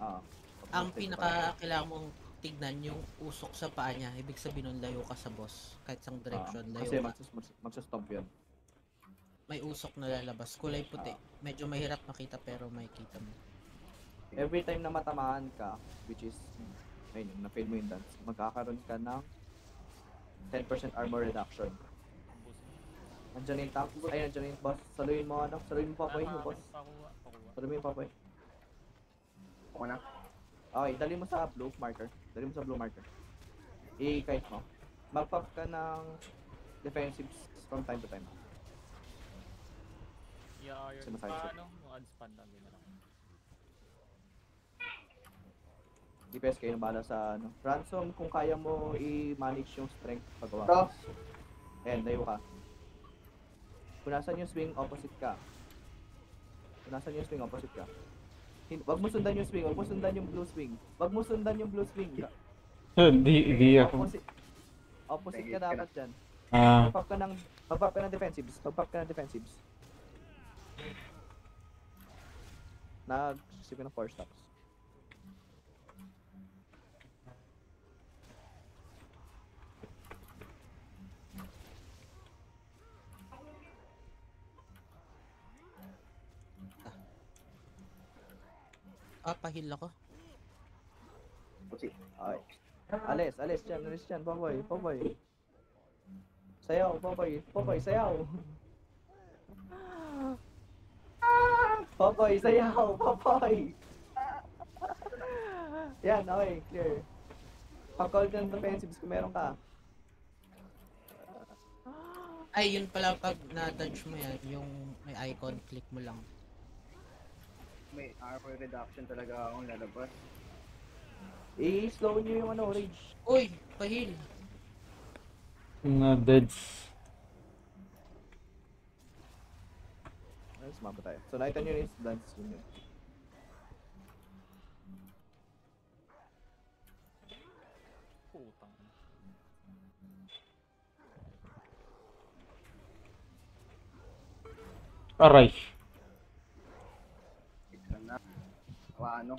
Ah. Uh, Ang pinaka kailangan mong tignan yung usok sa paa niya. Ibig sabihin nun, layo ka sa boss. Kahit sang direction, uh, layo ka. Kasi magsastomp yun. May usok na lalabas. Kulay puti. Uh, Medyo mahirap makita pero makikita mo. Every time na matamaan ka, which is, ayun yung na-fail mo yung dance, magkakaroon ka ng ten percent armor reduction. Andiyan yung top. Ay, andiyan yung boss. Saluhin mo, ano? Saluhin mo, Papoy. Yung boss. Saluhin mo, Papoy. Ako na. Okay, dali mo sa blue marker. Dali mo sa blue marker. I-kite mo. Mag-pop ka ng defensives from time to time. Yeah, yun. Paano? Unspan lang din naman. D P S kayo ng bala sa ano. Ransom, kung kaya mo i-manage yung strength pagawa. Ayan, dayo ka. Punasan yung swing, opposite ka. Punasan yung swing, opposite ka. Wag mo sundan yung swing, wag mo sundan yung blue swing. Wag mo sundan yung blue swing. Hindi, hindi ako. Opposite, opposite ka dapat dyan. Ah. Pag-pop ka ng, pag-pop ka ng defensives. Pag-pop ka ng defensives. Nag-sip ko ng four stocks. Ah, pahil ako. Okay. Ay. Alis, alis dyan, alis dyan. Baboy, baboy. Sayaw, baboy, baboy, sayaw. Baboy, sayaw, baboy. Yan, okay, clear. Pag-call ka ng defensives kung meron ka. Ay, yun pala pag na-touch mo yan, yung may icon, click mo lang. May armor reduction talaga akong lalabas. I-slow nyo yung ano, rage. Uy! Pahil! Mga deads. Ayos, mapa tayo. So nakita nyo yung dance nyo. Putang. Aray! Ano?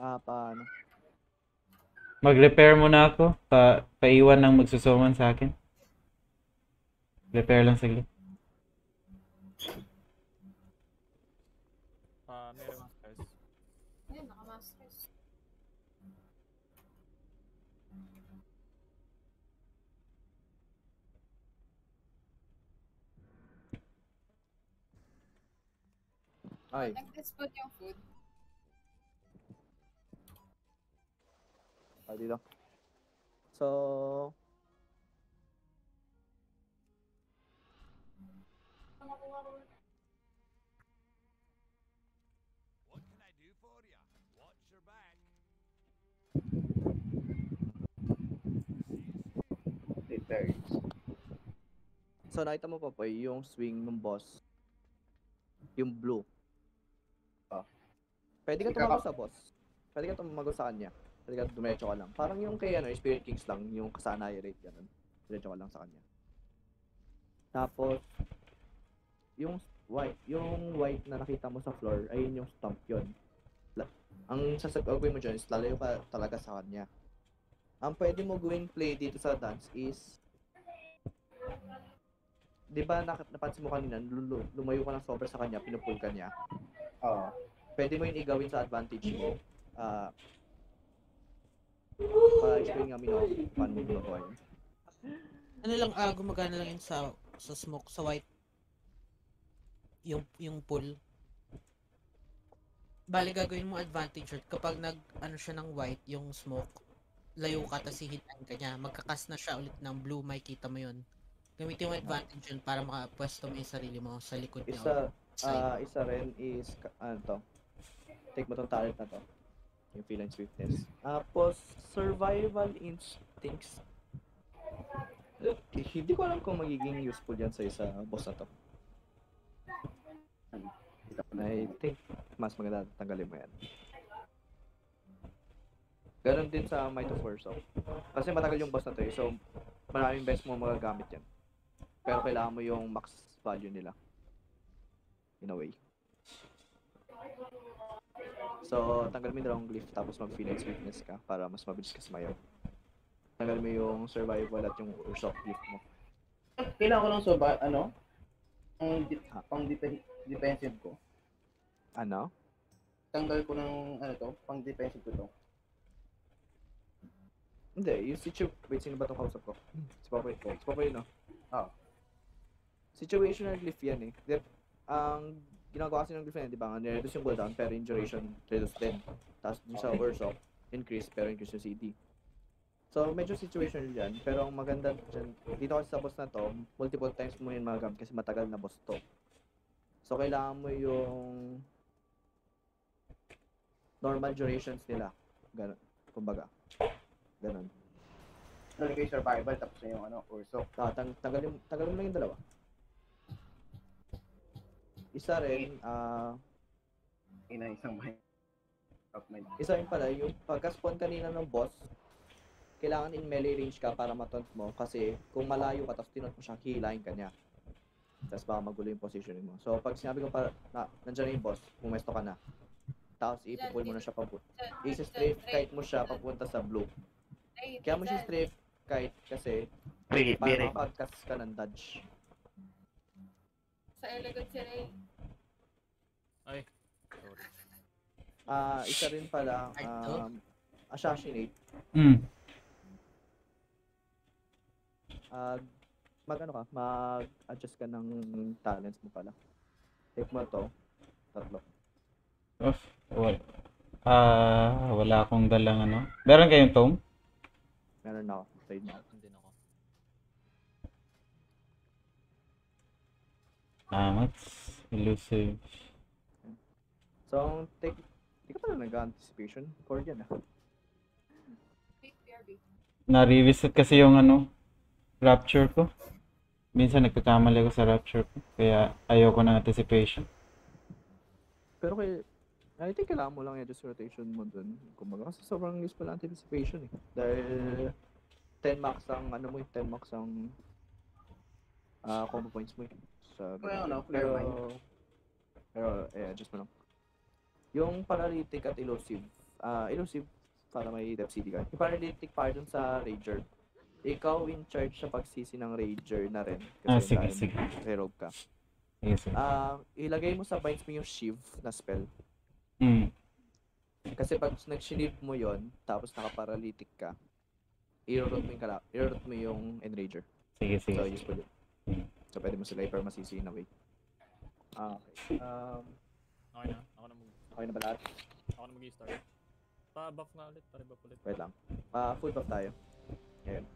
Ah, paano? Mag-repair muna ako. Pa paiwan ng magsusuman sa akin. Repair lang saglit. Ah, uh, meron mga stars. Ayun, naka-masters. Ay. Nag-dispute yung food. Ay, dito. So... What can I do for you? Watch your back. So nakita mo pa po yung swing ng boss. Yung blue. Pwede ka tumago sa boss. Pwede ka tumago sa kanya. Pwede ka dumiretso ka lang. Parang yung kay ano, Spirit Kings lang, yung kasanay rate ganun. Diretso ka lang sa kanya. Tapos yung white, yung white na nakita mo sa floor, ayun yung stomp yun. Ang sasagawin mo dyan is lalayo ka talaga sa kanya. Ang pwede mo gawing play dito sa dance is, di ba napansin mo kanina, lumayo ka ng sobra sa kanya, pinupull ka niya. Oo. Uh, Pwede mo yun igawin sa advantage mo. Ah, uh, para explain nga mino, paano mo ginagawa yun. Ano lang, uh, gumagana lang yun sa, sa smoke, sa white. Yung, yung pull. Bale, gagawin mo advantage shot. Kapag nag, ano siya ng white, yung smoke, layo ka, tas hihitan ka niya. Magkakas na siya ulit ng blue, makikita mo yun. Gamitin mo advantage yun para makapwesto mo yung sarili mo sa likod niya. Isa, ah, uh, isa rin is, ano to? Take mo tong talent na to. Yung feline swiftness. Tapos, survival instincts. Hindi ko alam kung magiging useful yan sa isa boss na to. I think mas maganda tanggalin mo yan. Ganon din sa Might of War. So. Kasi matagal yung boss na to eh. So, maraming best mo magagamit yan. Pero kailangan mo yung max value nila. In a way. So, tanggal mo yung dalawang glyph tapos mag-feelings weakness ka para mas mabilis ka sumayaw. Tanggal mo yung survival at yung ursok glyph mo. Kailangan ko lang survival, ano? Ang pang-defensive pang ko. Ano? Tanggal ko ng, ano to? Pang-defensive ko to. Hindi, yung situ... Wait, sino ba itong kausap ko? Si Papoy, si Papoy, no? Oo. Oh. Situational glyph yan eh. Ang Ginagawa kasi ng defend, di ba? Nire reduce yung cooldown pero yung duration reduce din. Tapos dun sa Ursoc, increase pero increase yung C D. So medyo situational dyan, pero ang maganda dyan, dito kasi sa boss na to, multiple times mo yung mga gam kasi matagal na boss to. So kailangan mo yung normal durations nila, ganun, kumbaga, ganun. Talaga yung survival tapos na yung ano, Ursoc. Ah, tang tanggalin, tanggalin mo lang yung dalawa. Isa rin, ah, uh, ina isang mind. Isa rin pala, yung pagka-spawn kanina ng boss, kailangan in melee range ka para mataunt mo kasi kung malayo ka tapos tinaunt mo siya, hihilahin ka niya. Tapos baka magulo yung positioning mo. So pag sinabi ko para na, nandiyan na yung boss, pumesto ka na. Tapos ipupull mo na siya papunta. I-strafe kite mo siya papunta sa blue. Kaya mo siya strafe kite kasi para mapag-cast ka ng dodge. Sa Elegant si Ray. Ay. Ah, uh, isa rin pala, um, assassinate. Hmm. Uh, mag-ano ka, mag-adjust ka ng talents mo pala. Take mo to, tatlo. Oh, wala. Ah, uh, wala akong dalang ano. Meron kayong tome? Meron na ako. Trade na ako. Din ako. Salamat. Elusive. So, take, hindi ka pala nag-anticipation. Core yan ah. Na-revisit kasi yung ano. Rapture ko. Minsan nagkakamali ako sa rapture ko. Kaya ayoko ng anticipation. Pero kay, I think kailangan mo lang i-adjust rotation mo dun. Kumbaga kasi sobrang useful ang anticipation eh. Dahil ten max ang ano mo yung ten max ang uh, combo points mo eh. Sa, well, no, pero, pero eh, adjust mo lang. Yung paralytic at elusive. Uh, elusive para may depth C D ka. Yung paralytic para dun sa rager. Ikaw in charge sa pagsisi ng rager na rin kasi ah, sige, sige. Rerogue ka. Yes, uh, ilagay mo sa binds mo yung shiv na spell. Mm. Kasi pag nag-shiv mo yon tapos nakaparalytic ka, i-root mo yung, kala- i-root mo yung enrager. Sige, sige. So, useful it. So, pwede mo sila i-per masisi in a way. Ah, okay. Um, okay na. Ako na mag- okay na ba lahat? Ako na mag-i-start. Pa-buff nga ulit, pare-buff ulit. Wait lang. Uh, full buff tayo. Ayan.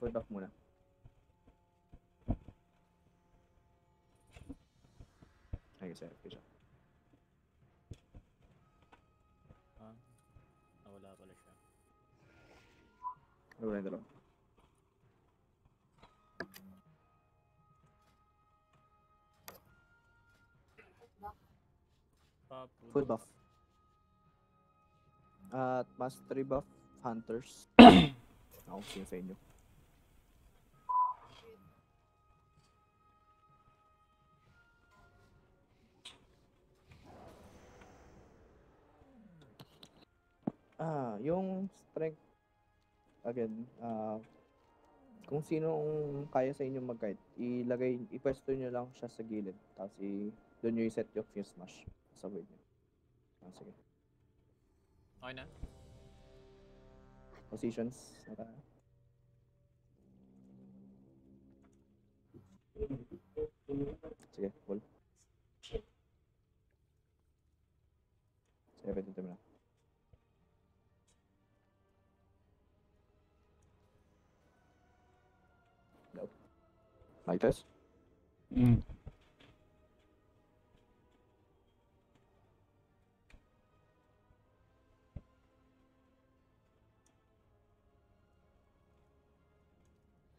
Full buff muna. I guess I have to siya. Ah, nawala pala siya. Nawala yung dalawa. Full buff. At uh, mastery buff hunters. Ako siya sa inyo. Ah, yung strength again, ah uh, kung sino ang kaya sa inyo mag-guide, ilagay, i-pwesto niyo lang siya sa gilid. Tapos i doon niyo i-set yung fuse smash sa wave niyo. Ah, sige. Okay na. Positions. Okay. Sige, pull. Sige, pwede na. No. Like this? Mm.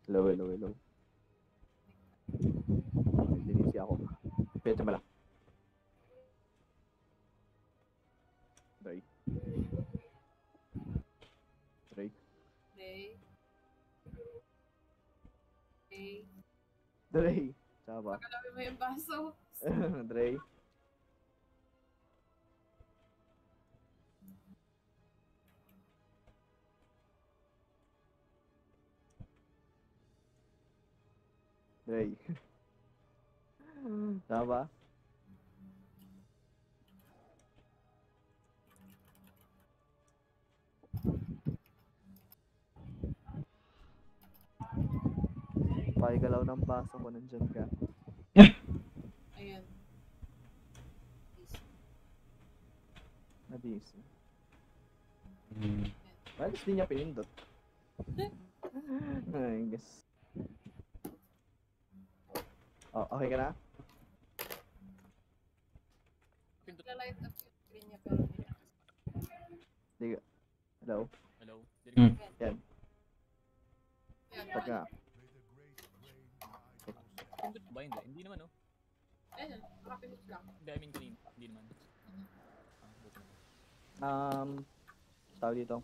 Hello, hello, hello. Dinisi ako. Pwede mo lang. Drake. Drake. Drake. Drake. Drake. Saba. Pagalabi mo yung baso. Drake. Drake. Tama? Pakigalaw ng baso ko, nandyan ka. Nabisi. Hmm. Alas, di niya pinindot. Ay, guess. Oh, okay ka na? Pindot. Light up yung screen niya pero hindi niya kasi. Hello? Hello? Hmm. Yan. Taka. Pindot ba? Hindi. Hindi naman, no? Ayun, makapindot lang. Hindi, I mean green. Hindi naman. Um, tawag dito.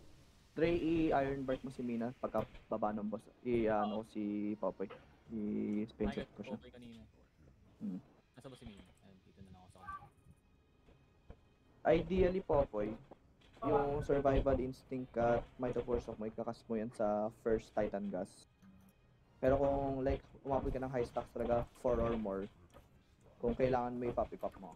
Dre, i-iron bark mo si Mina pagka baba ng boss. I-ano si Popoy. I-space set ko siya. Popoy kanina. Hmm. Nasa ba si Mina? Dito na lang ako sa kanya. Ideally, Popoy, yung survival instinct at mitoforce of mo, ikakas mo yan sa first titan gas. Pero kung like, umapoy ka ng high stacks talaga, four or more, kung kailangan mo ipapipap mo.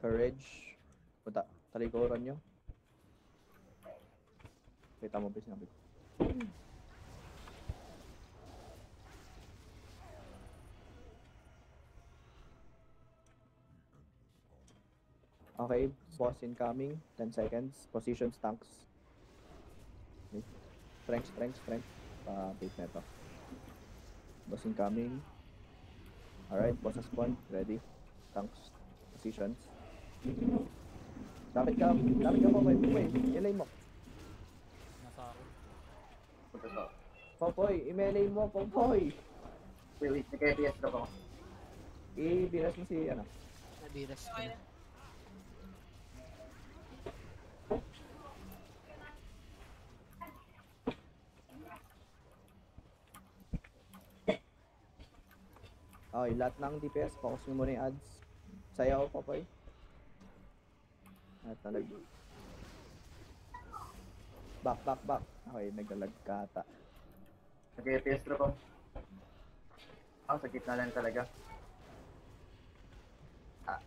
Courage. Punta, talikuran nyo. Kita mo ba sinabi ko? Okay, boss incoming. ten seconds. Position stunks. Okay. Strength, strength, strength. Pa-bait na ito. Boss incoming. Alright, boss spawn. Ready. Stunks. Positions. Dapat ka, dapat ka Popoy, Popoy, i-melee mo. Nasa ako. Popoy, i-melee mo, Popoy. Wait, wait, nag-A P S drop ako. I-biras mo si ano? Nabiras ko. Okay, lahat ng D P S, focus mo muna yung ads. Sayaw, Popoy. At nalag. Back, back, back. Okay, naglalag ka ata. Nag-A P S drop ako. Ako sa gitna lang talaga. Ah.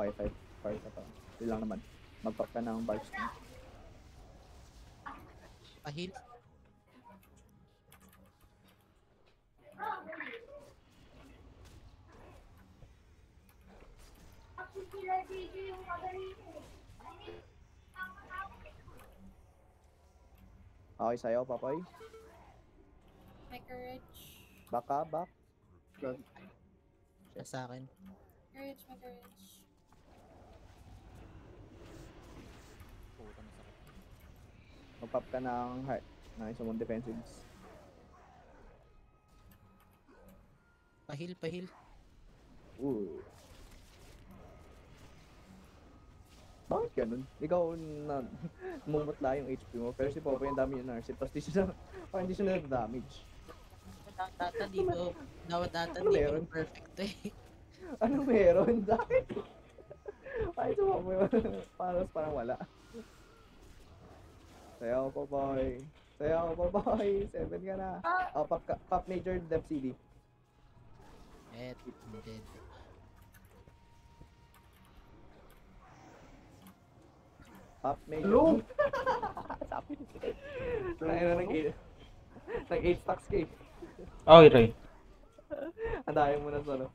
Okay, five. Five na pa. Hindi lang naman. Mag-pack ka ng barge. Pahil. Okay, sayo, Popoy. Hi, courage. Baka, bak. Good. Sa akin. Courage, my courage. Mag-pop ka ng heart. Nice, among defensives. Pahil, pahil. Ooh. Bakit ganun? Ikaw na mumutla yung H P mo, pero si Popoy yung dami yung N R C, tapos di siya na-damage. Data dito, dapat data dito perfect eh. Ano meron? Dahil? Ay, si Popoy, paras parang wala. Sayo ako, Popoy. Sayo ako, Popoy. Seven ka na. Oh, pop, pop major, dev C D. Eh, dead. Pop major. Sabi niya. Nang eight stacks ka eh. Oh, ito eh. Andahin mo na solo.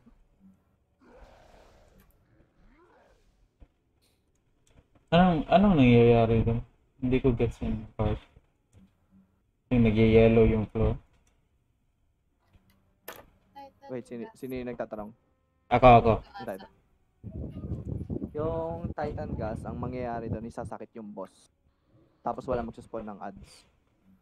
Anong, anong nangyayari doon? Hindi ko gets yung part. Yung nagyayellow yung floor. Wait, sino, sino yung nagtatanong? Ako, ako. Yung Titan Gas, ang mangyayari doon, isasakit yung boss. Tapos wala magsaspawn ng ads.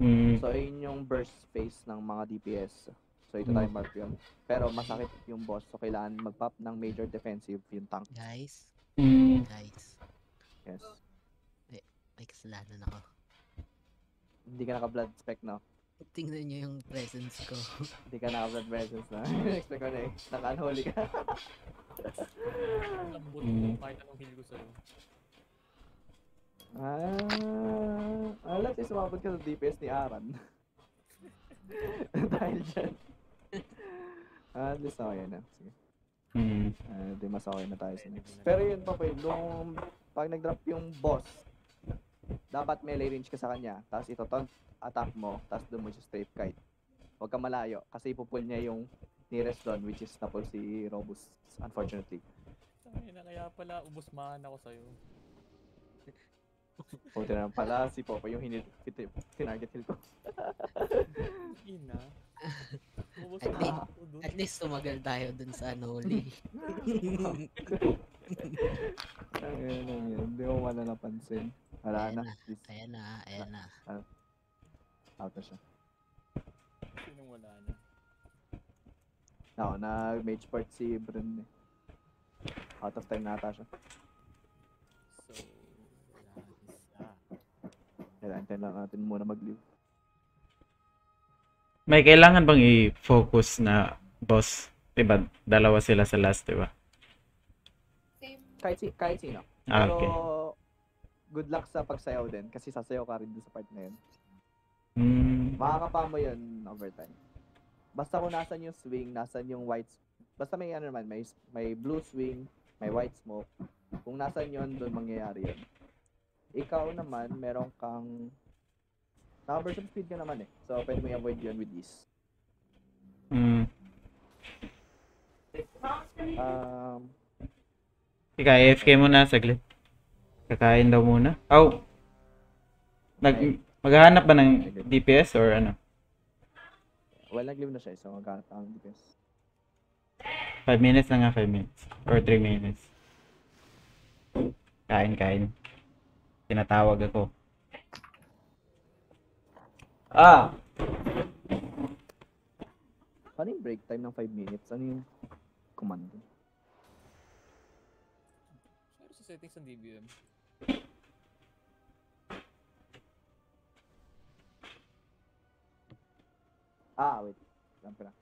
Mm. So, yun yung burst phase ng mga D P S. So, ito mm. time mark yun. Pero masakit yung boss, so kailangan mag-pop ng major defensive yung tank. Nice. Guys. Yes. May, may kasalanan ako. Hindi ka naka-blood spec, no? Tingnan nyo yung presence ko. Hindi ka naka-blood presence, no? Expect ko na eh. Naka-unholy ka. Lambot mo kahit anong heal ko sa'yo. Ah, alam siya sumabot ka sa D P S ni Aran. Dahil dyan. Ah, at least okay na. Sige. Mm. Uh, di mas okay na tayo sa next. Pero yun pa po, nung pag nag-drop yung boss, dapat melee range ka sa kanya. Tapos ito, taunt attack mo, tapos doon mo siya straight kite. Huwag ka malayo, kasi ipupull niya yung nearest doon, which is na-pull si Robus, unfortunately. Ay na, kaya pala ubusmahan ako sa'yo. Puti na pala si Popo yung tinarget hill ko. Ina. At least, at least tumagal tayo dun sa unholy. Ayan na yun. Hindi ko wala napansin. Wala na. Ayan na. Ayan na. Out na siya. Sinong wala na? Ako na mage part si Bren. Out of time na ata siya. Kailangan lang natin muna mag-leave. May kailangan bang i-focus na boss? Diba? Dalawa sila sa last, diba? Kahit, si kahit sino. Ah, pero okay. Good luck sa pagsayaw din. Kasi sasayaw ka rin sa part na yun. Mm. Makakapa mo yun overtime. Basta kung nasan yung swing, nasan yung white... Basta may ano naman, may, may blue swing, may white smoke. Kung nasan yun, doon mangyayari yun. Ikaw naman, meron kang version speed ka naman eh. So, pwede mo i-avoid yun with ease. Mm. Um, Ika, A F K muna, saglit. Kakain daw muna. Oh! Nag maghahanap ba ng D P S or ano? Well, nag-live na siya, so maghahanap ka ng D P S. five minutes na nga, five minutes. Or three minutes. Kain, kain. Tinatawag ako. Ah! Ano yung break time ng five minutes? Ano yung command? Ano sa settings ng D B M? Ah, wait. Lampi na.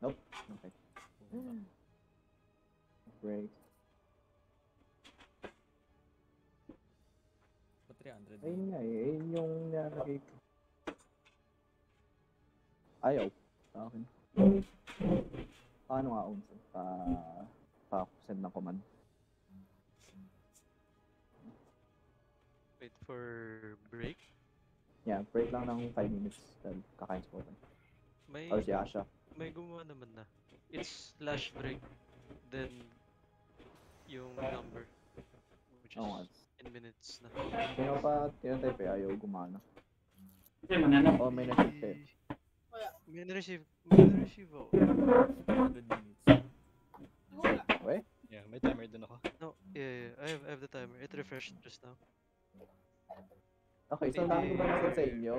Nope. Okay. Break. three hundred. Ayun nga eh, ayun yung nalagay ko. Ayaw. Okay. Paano nga own? Pa-send ng command. Wait for break? Yeah, break lang ng five minutes. Then kakain sa open. May, or si Asha. May gumawa naman na. It's slash break. Then, yung number. Which is... Oh, ten minutes na. Kaya pa, tinatay pa, ayaw gumana. Kasi mananap. Oo, may na-receive kayo. May na-receive. May na-receive ako. one hundred minutes. Wait? Yeah, may timer dun ako. No, yeah, yeah, I have, I have the timer. It refreshed just now. Okay, so ang dami ko ba nasend sa inyo?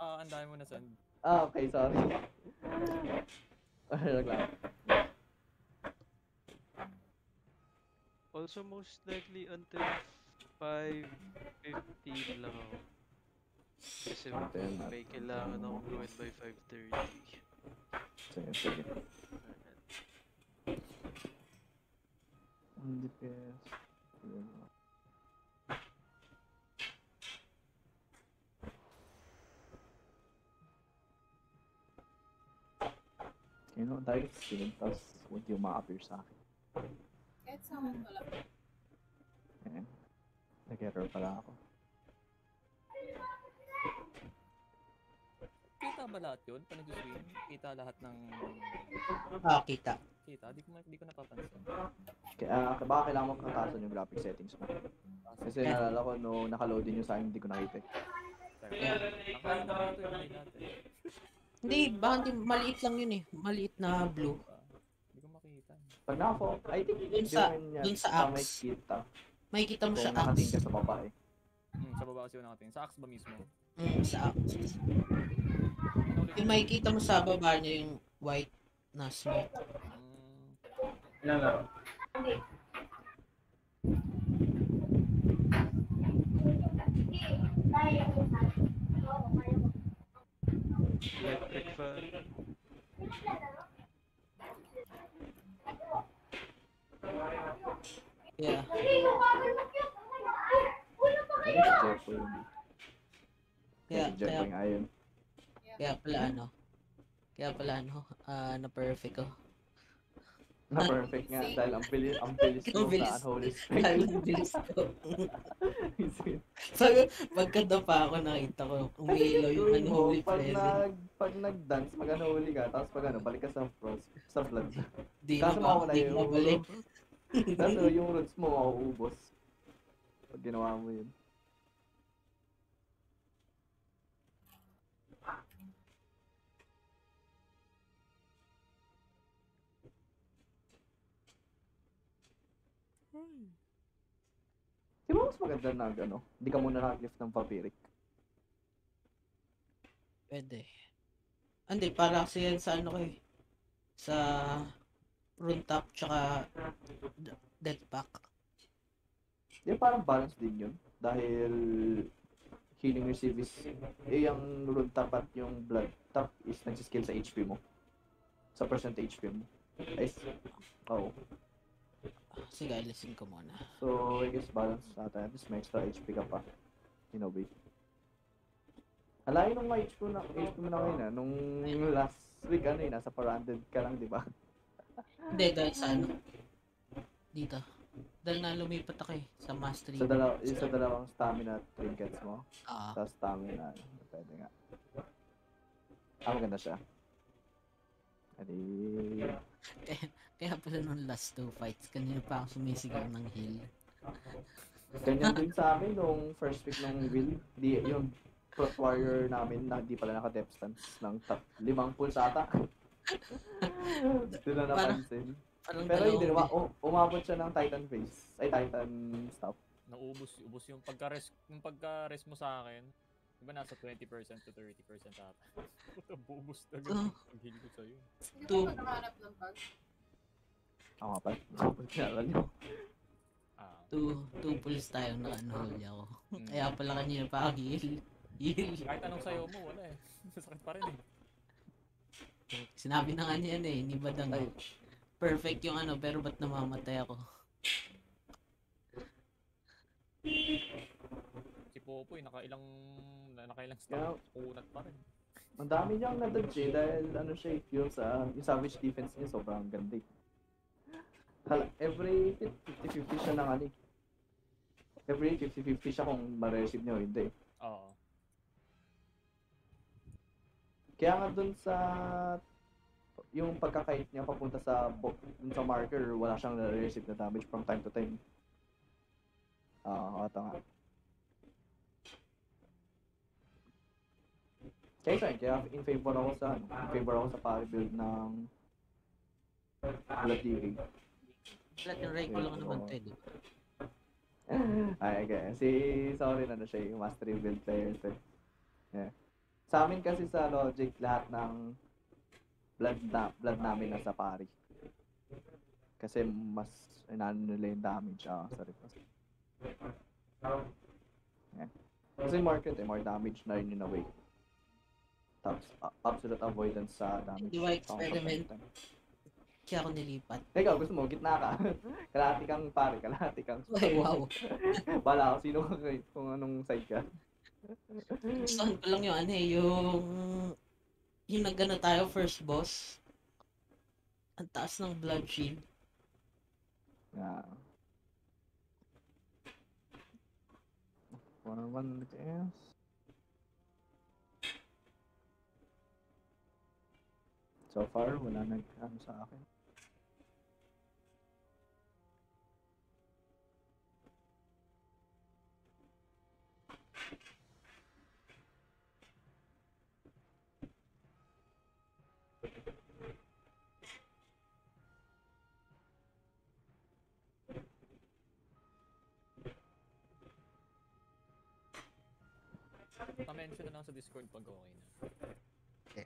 Ah, ang dami mo nasend. Ah, okay, sorry. Nag lang. Also, most likely until... five fifteen lang ako. Kasi may kailangan akong gawin by five thirty. Sige, sige. On the pass. You know, dahil student, tapos huwag yung ma-appear sa akin. Kahit saan ko lang. Eh. Nag-error pala ako. Kita ba lahat yun? Pag nag-swing, kita lahat ng... Ah, kita. Kita? Di ko, di ko napapansin. Kaya, uh, baka kailangan mo katasan yung graphic settings mo. Kasi nalala ko, no, naka-load din yung sa akin, hindi ko nakita. Hindi, baka maliit lang yun eh. Maliit na blue. Hindi ko makikita. Pag naka-fo, I think dun sa, dun sa apps. May kita mo sa axe. Nakating ka sa baba eh. Hmm, sa baba kasi yung nakating. Sa axe ba mismo? Hmm, sa axe. Yung may kita mo sa baba niya yung white na smoke. Hmm. No, no. Okay. Electric fur. Yeah. Yeah, kaya, kaya pala ano, kaya pala ano, uh, na-perfect ko. Na-perfect nga dahil ang bilis, ang bilis ko sa unholy strike. Ang bilis ko. Pagkanda pa ako nakita ko, umiilaw yung unholy present. Pag, pag nag-dance, mag-unholy ka, tapos pag ano, balik ka sa frost, sa flood. Di na ba, di na balik. Kaso yung roots mo mauubos pag ginawa mo yun. Di ba mas maganda na ano? Hindi ka muna nakaklift ng papyric. Pwede. Hindi, para kasi yan sa ano kayo. Sa Runtap tsaka Deathpack. Di ba parang balance din yun? Dahil healing receive is eh, yung Runtap at yung blood tap is nagsiskill sa H P mo. Sa percent H P mo. Ay, oo. Oh. Sige, alisin ko muna. So, I guess balance natin. At least may extra H P ka pa. Hinobi. Alain nung may H P mo na, H P mo na ngayon ah. Nung last week, ano yun, nasa four hundred ka lang, di ba? Hindi, dahil sa ano? Dito. Dahil na lumipat ako eh, sa mastery. Sa, dalaw sa dalawang stamina trinkets mo? Ah. Sa stamina. Pwede nga. Ah, maganda siya. Kaya, kaya pala nung last two fights, kanina pa ako sumisigaw ng heal. Ganyan din sa amin nung first week ng build, di, yung cross warrior namin na di pala naka-dep stance ng limang pulse ata. Hindi na napansin. Parang, parang pero hindi, um, umabot siya ng Titan face, ay Titan stop. Nauubos ubos yung pagka-rest pagka mo sa akin. Diba nasa twenty percent to thirty percent ata. Puta, bubos na gano'n ang hindi ko sa'yo. Hindi mo pagkakarap ng bag? Ako nga pa. Pagkakaral nyo. Two, two pulls tayong na-unholy ako. Kaya pala kanina pa ako heal. Heal. Kahit anong sayo mo, wala eh. Masakit pa rin eh. Sinabi na kanina eh, ni Badang. Perfect yung ano, pero ba't namamatay ako? Popoy, nakailang nakailang star, kunat pa rin. Ang dami niyang nadadge dahil ano siya yung sa yung savage defense niya sobrang ganda. Hala, every fifty fifty siya nang ano. Every fifty fifty siya kung ma-receive niya o hindi. Oo. Kaya nga dun sa yung pagkakait niya papunta sa dun sa marker, wala siyang na-receive na damage from time to time. Ah, uh, ata nga. Kaya siya, kaya in favor ako sa, in favor ako sa pari-build ng Blood D V. Blood and Ray ko lang naman tayo dito. Ay, okay. Si, sorry na na siya yung mastery build player to. Yeah. Sa amin kasi sa logic, lahat ng blood, na, blood namin nasa pari. Kasi mas inano nila yung damage. Ah, sorry po. Yeah. Kasi market eh, more damage na rin in a way. Tapos, uh, absolute avoidance sa damage. Hindi ba experiment? Kaya ako nilipat. Ikaw, gusto mo, gitna ka. Kalahati kang pare, kalahati kang... Ay, wow. Bala ako, sino ka kahit kung anong side ka. Gustohan ko lang yung ano eh, yung... Yung nag-ano tayo, first boss. Ang taas ng blood shield. Yeah. One on one with else. So far, wala nag-ano sa akin. Pamention na lang sa Discord pag okay na. Okay.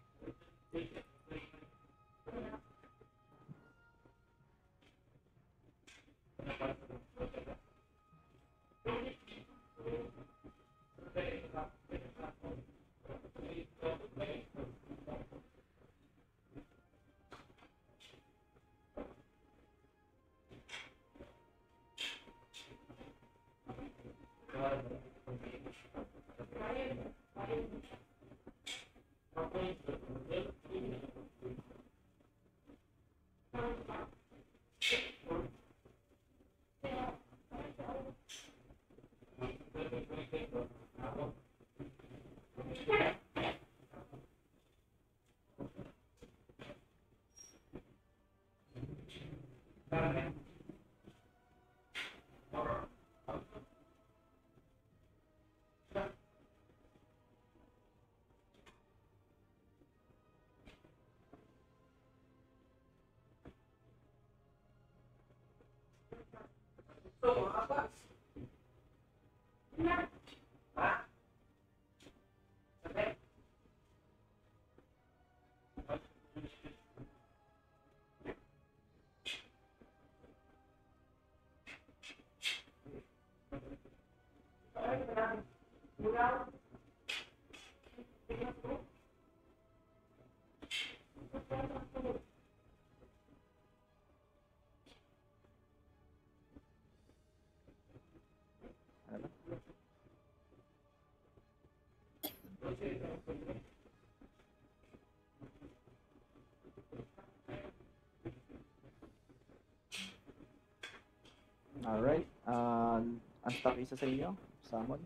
Alright, uh, ang top isa sa inyo, Shaman.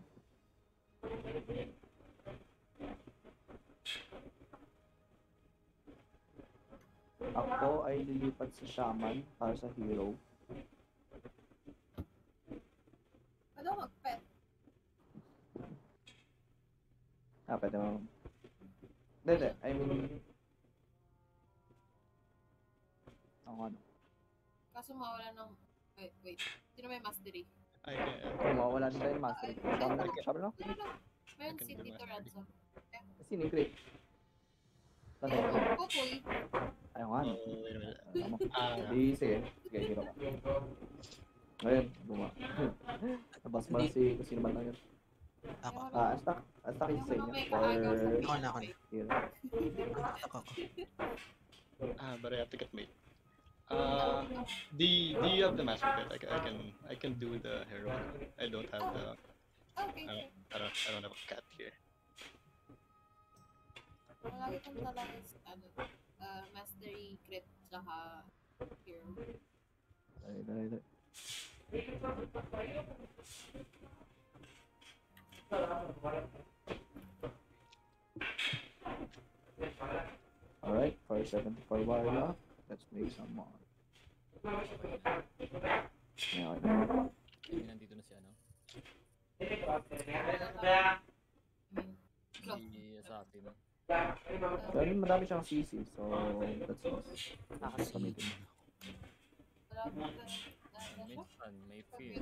Ako ay lilipat sa Shaman para sa hero. Ano mag-pet? Ah, pwede mo. Hindi, I mean... Ang ano? Kaso mawala ng... Wait, wait. Sino may mastery? Ay, ay, ay. Mawawala din tayo yung mastery. Saan na nag-shop, no? Mayroon si Tito Ransom. Sino yung crate? Mayroon yung kukoy. Ayaw nga, no? Hindi, sige. Sige, hiro ka. Ngayon, buma. Nabas mo na si sino man lang yun. Ako. Ah, unstack. Unstack yung sa inyo. Ako na, ako na. Ako, ako. Ah, bari ati katmate. Uh, do you, do you have the master pet? I, I can I can do the hero. I don't have oh. the. Okay. I don't, I don't I don't have a cat here. Malagi kong talaga is ano, uh, mastery crit saka hero. Dali dali dali. All right, for seventy-four warrior. Let's make some more. Yeah, I know. Nandito na si ano? Hindi sa atin. Pero madami siyang C C, so that's nice. Nakakasamitin mo. May fun, may feel.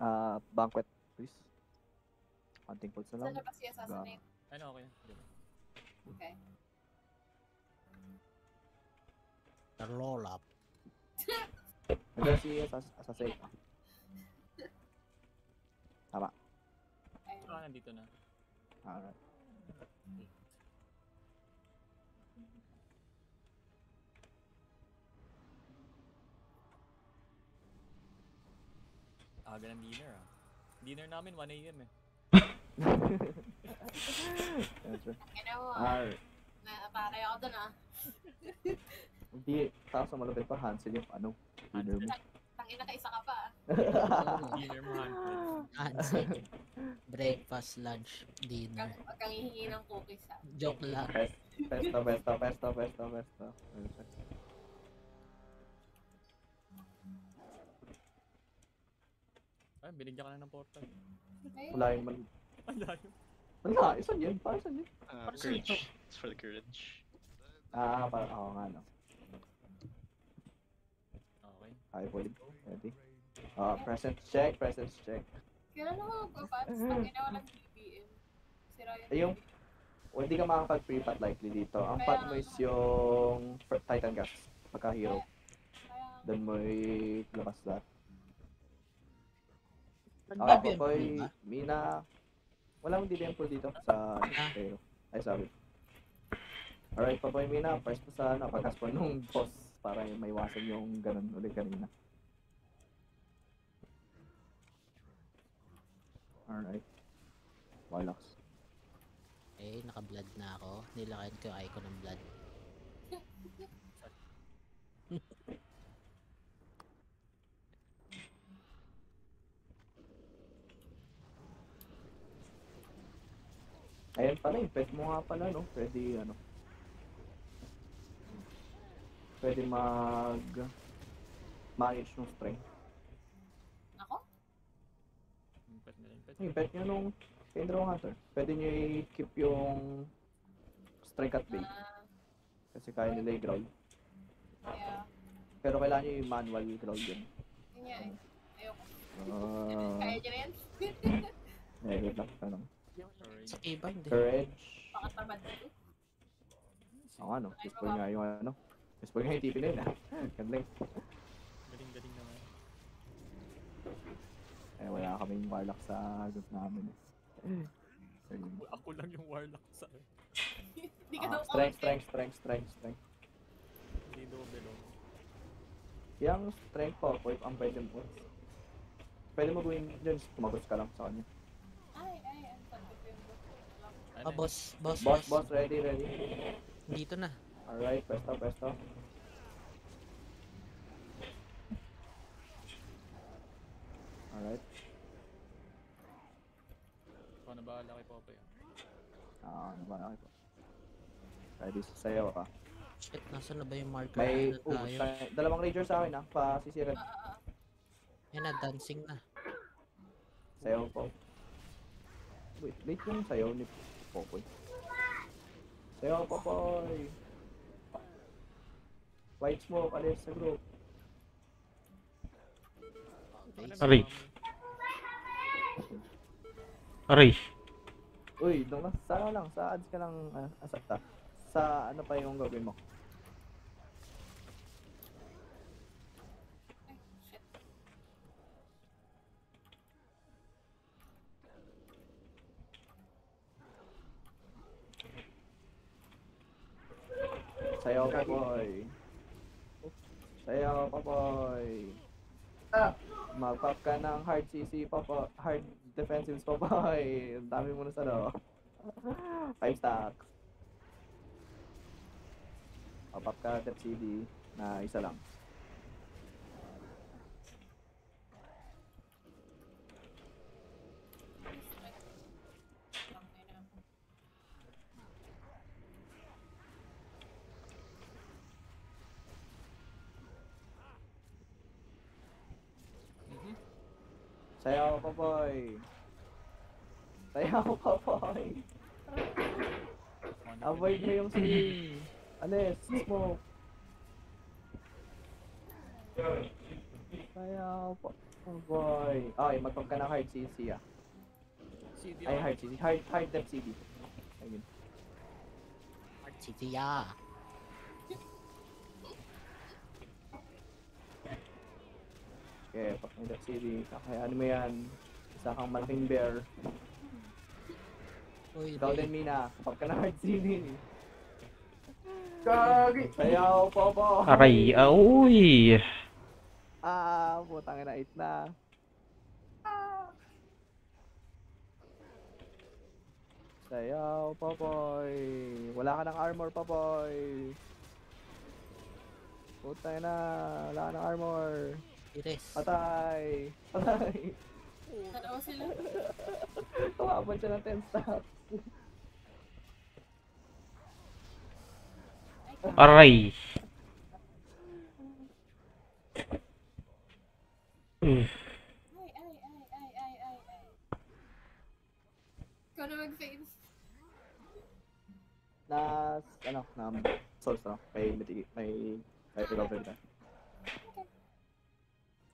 Uh, banquet, please. Hunting pulse na lang. Saan na ba siya sasonate? Ano, okay. Okay. Roll up. Ano siya sasonate? Tama. Ah, nandito na. Alright. Aga ng dinner ah. Dinner namin one A M eh. Alright. Napakay ako dun ah. Hindi, tapos na malapit pa Hansel yung ano, dinner mo. Tangina ka, isa ka pa ah. Dinner mo Hansel. Breakfast, lunch, dinner. Huwag kang hihingi ng cookies ah. Joke lang. Pesto, pesto, pesto, pesto, pesto. Ay, binigyan ka na ng portal. Wala yung man. Wala yung. Wala, isan yun. Para saan yun? Uh, courage. It's for the courage. Ah, para ako nga, no? Okay. Ay, pwede. Ready? Ah, presence check, presence check. Kaya na ako magpapats. Ang ginawa ng B B M. Sira yun. Ay, yung... Hindi ka makakapag-pre-pat likely dito. Ang pat mo is yung... Titan Gas. Pagka-hero. Doon mo i-lakas lahat. Okay, Popoy, Mina, Wala akong D D M four dito sa pero ay sabi. Alright, papoy mina, first pa sa napakaspon nung boss para may iwasan yung ganun ulit kanina. Alright. Walax. Eh, naka-blood na ako. Nilakayan ko yung icon ng blood. Ayan pala, i-pet mo nga pala, no? Pwede, ano? Pwede mag... manage ng strength. Ako? I-pet nyo nung Kindro Hunter. Pwede nyo i-keep yung strength at bay. Kasi kaya nila i-growl. Yeah. Pero kailangan nyo yung manual growl yun. Yun nga eh. Ayoko. Kaya nyo rin? Eh, good luck ka nung. Sa iba hindi. Courage. Pakatamad na rin. Oo ano, display nga yung ano. Display nga yung T P na yun ah. Gambling. Galing galing naman. Eh wala kami yung warlock sa group namin eh. Ako lang yung warlock sa eh. Strength, strength, strength, strength, strength. Hindi double. Yung strength po, po ang pwede mo. Pwede mo gawin dyan, tumagos ka lang sa kanya. Ay, ay, ay. Ah, boss, boss, boss, boss, boss, ready, ready. Dito na. Alright, pesto, pesto. Alright. Ako na ba, laki po pa yun? Oo, na ba, laki po. Ready sa sayo ka. Shit, nasan na ba yung marker? May, uh, dalawang ranger sa akin ha, pa sisirin. Yan na, dancing na. Sayo po. Wait, late yung sayo ni Popoy. Sayo, Popoy! White smoke, alis sa group. Aray. Aray. Uy, doon ka. Saan lang? Sa ads ka lang uh, asakta. Sa ano pa yung gawin mo? Sayo ka, boy. Sayo ka, boy. Mag-pop ka ng hard C C, papa, hard defensives, boy. Dami mo na sa do. Five stacks. Pop ka, tap C D na isa lang. Sayaw ka, boy! Sayaw ka, boy! Avoid nyo yung si... Alis! Smoke! Sayaw ka, boy! Ay, magpag ka ng hard C C ah. Ay, hard C C. Hard, hard depth C D. Ayun. Hard C C ah! Okay, Pakita City, kakayaan mo yan. Isa kang malaking bear. Ikaw din, Mina. Kapag ka na hard city. Kagi! Sayaw, Popoy! Aray, aoy! Ah, putangin na, eight na. Sayaw, Popoy! Wala ka ng armor, Popoy! Putangin na, wala ka ng armor. Patay! Patay! Tanawa sila. Tumaban siya ng ten stacks. Aray! Ay, ay, ay, ay, ay, ay, ay. Ikaw na mag-fade. Nas, ano, nam, source na. May, may, may recovery na.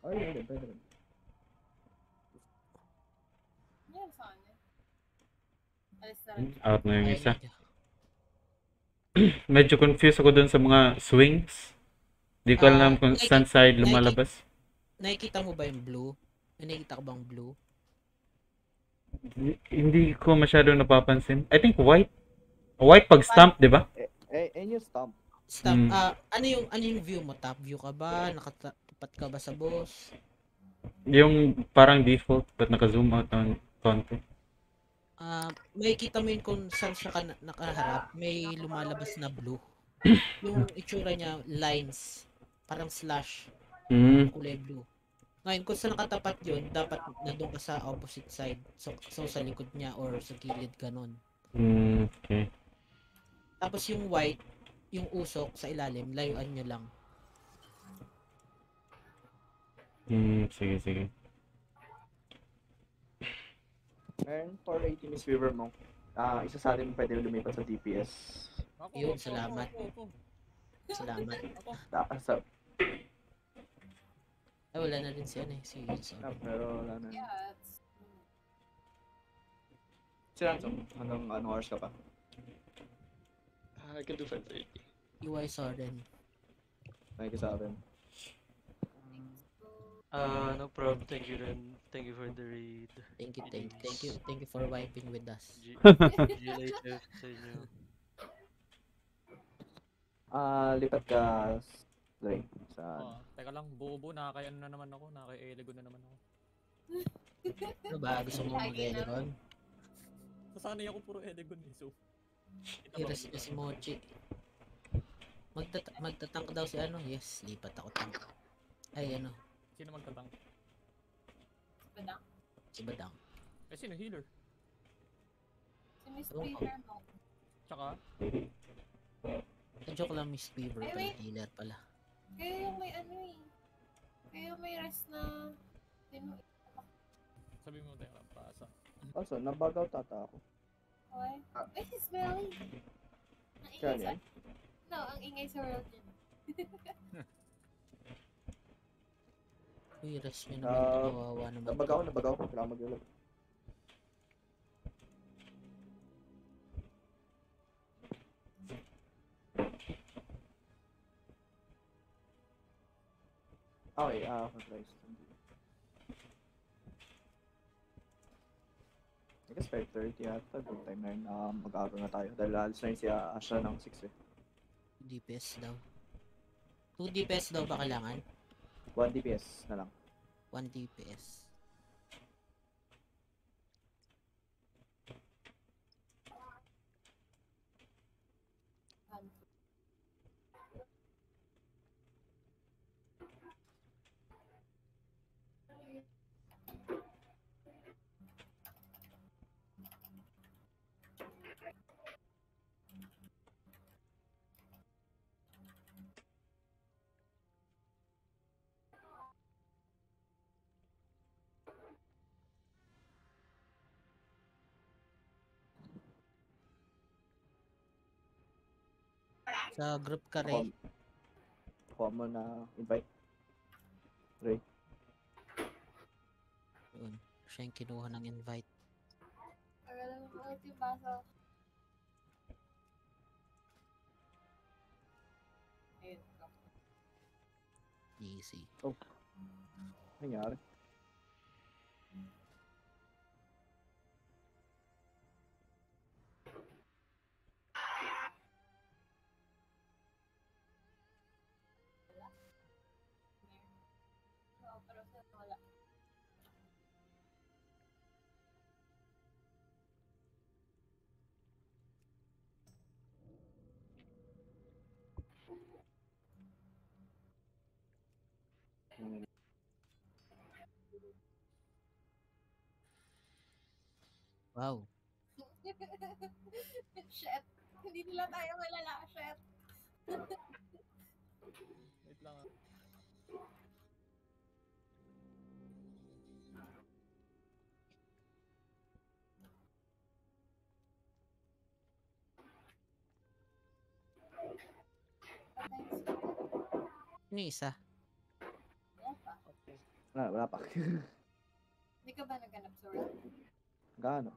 Oh yeah, they're better. Yeah, it's on it. Out na yung isa. Medyo confused ako dun sa mga swings. Di ko alam kung saan side lumalabas. Nakikita mo ba yung blue? Nakikita ko bang blue? hindi ko masyado napapansin. I think white. White pag stamp, di ba? Eh, eh, yung stamp. Stamp. Mm. Uh, ano yung ano yung view mo? Top view ka ba? Nakatapat ka ba sa boss? Yung parang default but naka-zoom out ng konti. Uh, may kita mo yun kung saan siya ka nakaharap. May lumalabas na blue. Yung itsura niya, lines. Parang slash. Mm. Kulay blue. Ngayon, kung saan nakatapat yun, dapat nandun ka sa opposite side. So, so sa likod niya or sa gilid, ganun. Mm, okay. Tapos yung white, yung usok sa ilalim, layuan nyo lang. Hmm, sige, sige. And for eighty Miss Weaver mo, uh, isa sa atin pwede lumipat sa D P S. Yun, salamat. Salamat. Tapos sa... Ay, wala na rin siya na eh. Sige, sige. Ah, pero wala na. Sila, hanggang anong hours ka pa? I can do five thirty. U I Sarden. Thank you, Sarden. Uh, no problem. Thank you, Ren. Thank you for the raid. Thank you, thank, thank you. Thank you for wiping with us. G L H F sa inyo. Ah, lipat ka... Like, saan? Oh, teka lang, buo-buo, nakakaya na naman ako, nakaka-Elegon na naman ako. Ano ba? Gusto mo mag-Elegon? Sasanay ako puro Elegon eh, so... Iras niya si Mochi. Magta magtatank daw si ano? Yes, lipat ako tank. Ay, ano? Sino magtatank? Si Badang. Si Badang. Eh, sino healer? Si Miss Weaver mo. Tsaka? Joke lang, Miss Weaver, pala healer pala. Kaya yung may ano eh. Kaya yung may rest na... Sabi mo tayo lang, paasa. Also, nabagaw tata ako. Okay. This is Belly. Ang ingay sa... No, ang ingay sa world yun. Uy, rest nyo naman. Kawawa naman. Nabagaw, nabagaw. Kailangan mag-ulog. Okay, ah, for price. I guess five thirty yata, good time na yun, um, mag-ago na tayo. Dahil alis na yun siya, asya ng six eh. two D P S daw. two D P S daw ba kailangan? one D P S na lang. one D P S. Sa group ka, Ray. Kuha mo na invite. Ray. Yun. Siya yung kinuha ng invite. Alam mo ulit yung baso. Ayun. Easy. Oh. Nangyari. Wow. Shit. Hindi nila tayo malala. Shit. Wait lang ah. Ano yung isa? Wala pa. Wala, wala pa. Hindi ka ba naganap sa world? Gaano?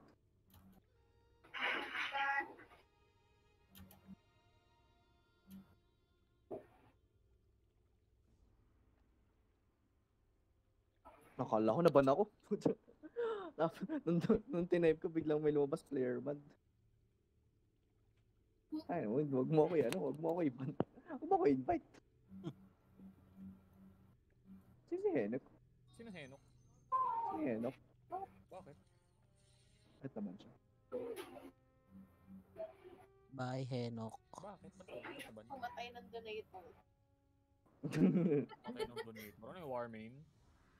Nakala ko, naban ako. up. Nung, nung tinipe ko, biglang may lumabas player band. Ay, wag mo ako yan. Wag mo ako i-invite. Wag mo ako i-invite. Sino si Henok? Sino si Henok? Si Henok. Bakit? Bakit naman siya? Bye, Henok. Bakit? Pumatay ng donator. Pumatay ng donator? Ano yung war main?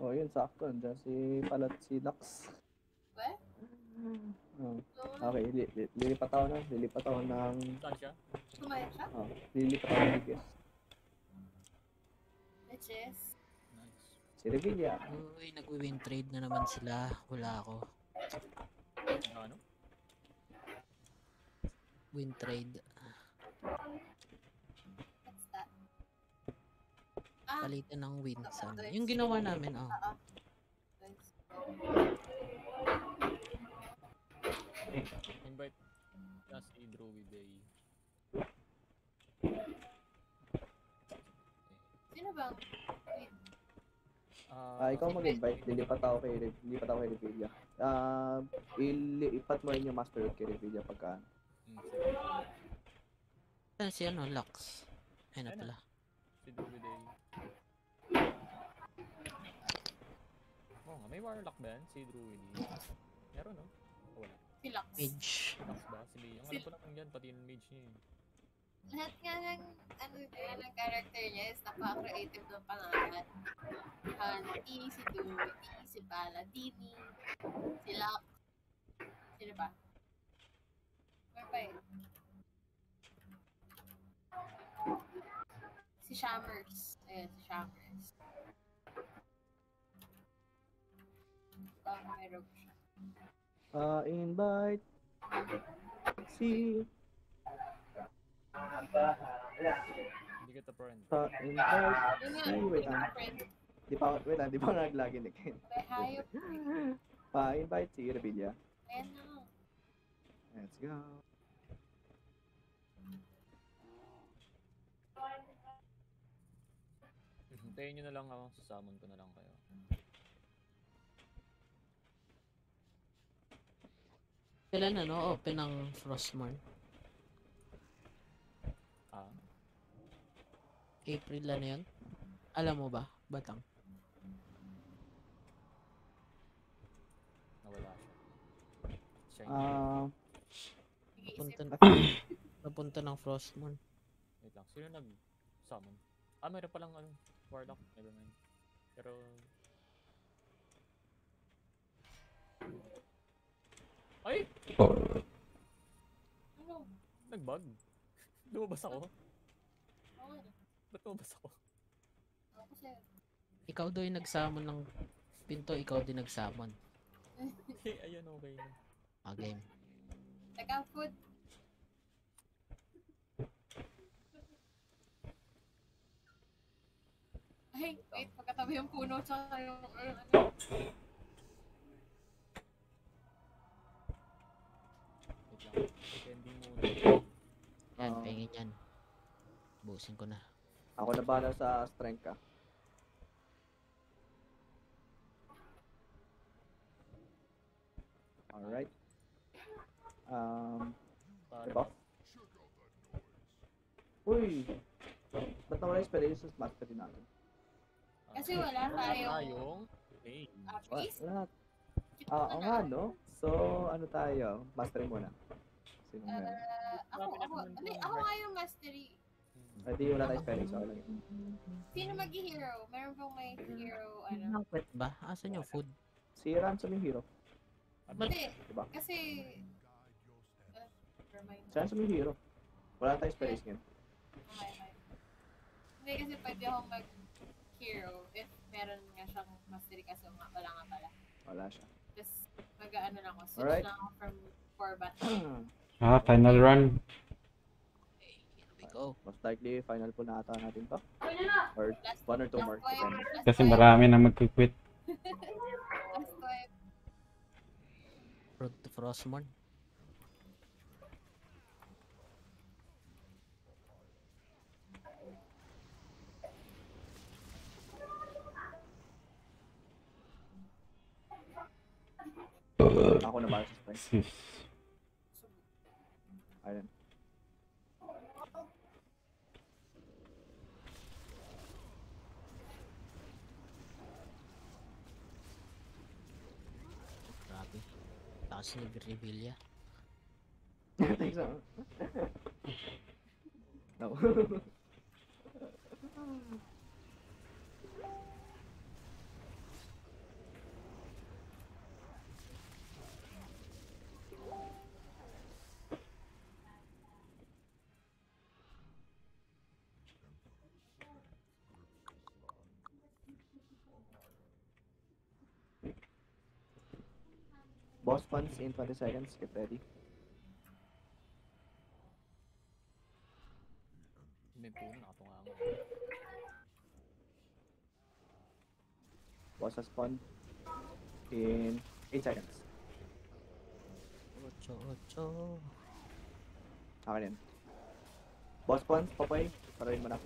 Oh, yun sakto. Andiyan si palat si Lux. What? Oh. Okay, li li lilipat ako na. Lilipat ako ng... Saan siya? Kumain siya? Oh, lilipat ako ng Likes. Which is? Nice. Si Revilla. Uy, nag-win trade na naman sila. Wala ako. Ano? Win trade. Palitan ng win sa amin. Yung ginawa namin, oh. Invite na si Drowy Day. Sino ba? Ah, ikaw mag-invite. Lilipat ako kay Revilla. Ah, ilipat mo rin yung master kay Revilla pagkaan. Saan si ano? Lux. Ayun na pala. Si Drowy Day. Oh, may warlock ba yan? Si Druid. Meron no? O wala? Si Lux. Mage. Lux ba? Si Lee. Ang alam ko lang yan, pati yung mage niya eh. Lahat nga ng, ano yun, ang character niya is naka-creative ng pangalan. Tini si Druid, Tini si Bala, Tini, si Lux. Sino ba? Where pa yun? Si Shammers. Ayan, si Shammers. Uh, invite si uh, invite si wait lang di pa wait lang di pa naglagin again pa invite si Revilla. Let's go. Hintayin nyo na lang ako, sasamon ko na lang kayo. Kailan ano? Open ang Frostmourne. Ah? April na yun? Alam mo ba? Batang? Nawala siya. Ah... Napunta na... Napunta ng Frostmourne. Wait lang. Sino nag-summon? Ah, mayroon palang ano? Warlock? Nevermind. Pero... Ay! Ano? Nag-bug? Lumabas ako? Ba't lumabas ako? Ikaw daw yung nagsamon ng pinto, ikaw din nagsamon. Hey, ayun okay na. Ah, game. Taka food. Ay, wait, pagkatabi yung puno tsaka yung ano. Pending muna. Yan, um, pengin yan. Busin ko na. Ako na bahala sa strength ka. Alright. Um, diba? Uy! Ba't nawala yung Peresa's battery natin? Kasi wala tayong upgrade? Wala. Ah, oo nga, no? So, ano tayo? Mastery muna. Sino nga? Ako, ako. Ako nga yung mastery. Hindi, wala tayong Peresa. Sino mag-hero? Meron pong may hero, ano? Nakapwet ba? Asan yung food? Si Ransom yung hero. Hindi, kasi... Si Ransom yung hero. Wala tayong Peresa ngayon. Hindi, kasi pwede akong mag-hero if meron nga siyang mastery kasi wala nga pala. Wala siya. Just mag-ano lang ako. Switch lang ako from format. Ah, final run. Go. Most likely, final po na ata natin to. Or one or two more. Kasi marami na mag-quit. Road to Frostmourne. Ako na ba? Ayun. Taas ni Virivilla. Thanks, ah. No. Boss punch in twenty seconds, get ready. Boss has spawned in eight seconds. Ocho, ocho. Akin yan. Boss punch, Popeye, parahin mo na.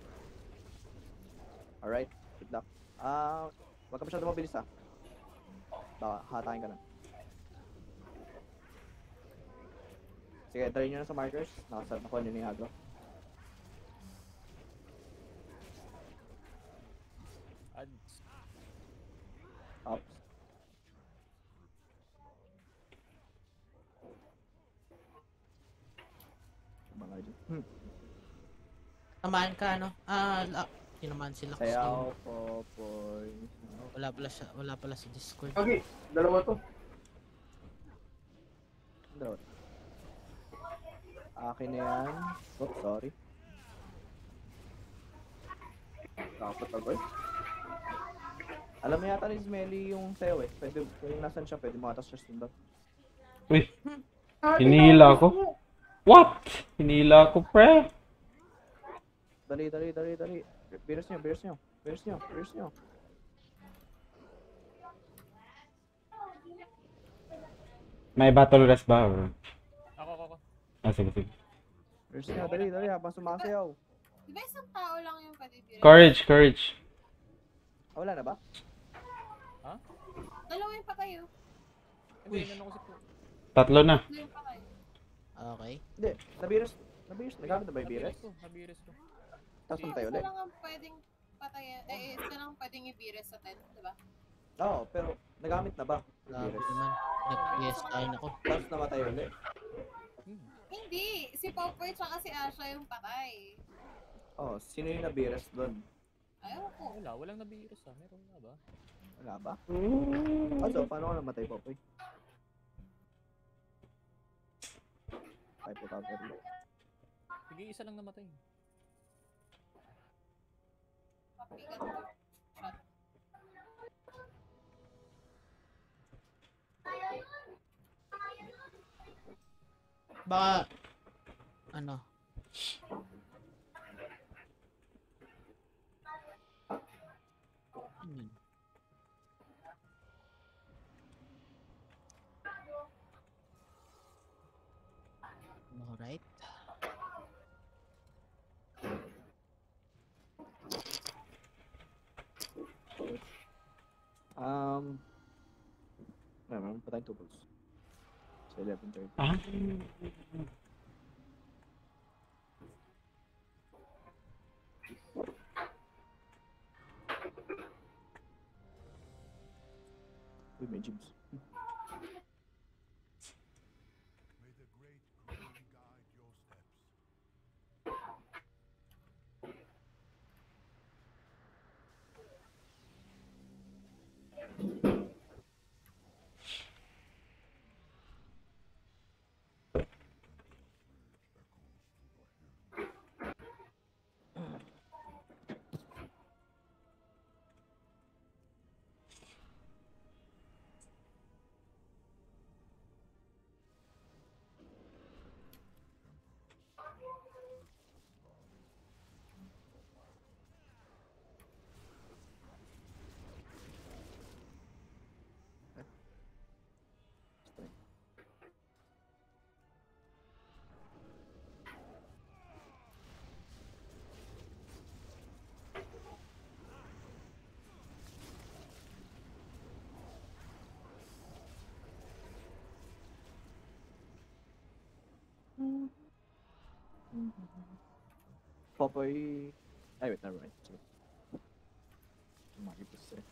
Alright, good luck. Ah, wag ka masyado mabilis ha. Baka hatahin ka na. Sige, try nyo na sa markers. Nakasad na ko nyo ni Agro. Ads. Ups. Hmm. Tamaan ka, ano? Ah, tinamaan sila ko. Sayaw, Popoy. Wala pala sa, wala pala sa Discord. Okay, dalawa to. Dalawa to. Akin na yan. Oops, sorry. Dapat agad. Alam mo yata ni Smelly yung sayo eh. Pwede, kung nasan siya, pwede makatas siya sundot. Uy! Hinihila ko? What? Hinihila ko, pre! Dali, dali, dali, dali. Beers nyo, beers nyo. Beers nyo, beers nyo. May battle rest ba? Ah, sige, sige. First niya, dali, dali, habang sumasayaw. Diba isang tao lang yung kadibira? Courage, courage. Ah, wala na ba? Ha? Dalawin pa kayo. Uy. Tatlo na. Dalawin pa kayo. Okay. Hindi, nabiris. Nabiris, nagamit na ba yung biris? Nabiris ko. Tapos tayo ulit. Isa lang ang pwedeng patayin. Eh, isa lang pwedeng ibiris sa tent, diba? Oo, pero nagamit na ba? Nagamit naman. Nag-yes, tayo na ko. Tapos namatay ulit. Hindi! Si Popoy tsaka si Asha yung patay. Oh, sino yung nabiras doon? Ayaw ko. Wala, walang nabiras ha. Meron nga ba? Wala ba? Also, paano ko namatay, Popoy? Ay, puta ko rin. Sige, isa lang namatay. Papigat ko. Shot. Baka, ano? Hmm. Alright. Um, meron pa tayong two balls. eleven thirty. Ah. with my gyms. May the great queen guide your Popeye. I wait, never mind. Might be safe.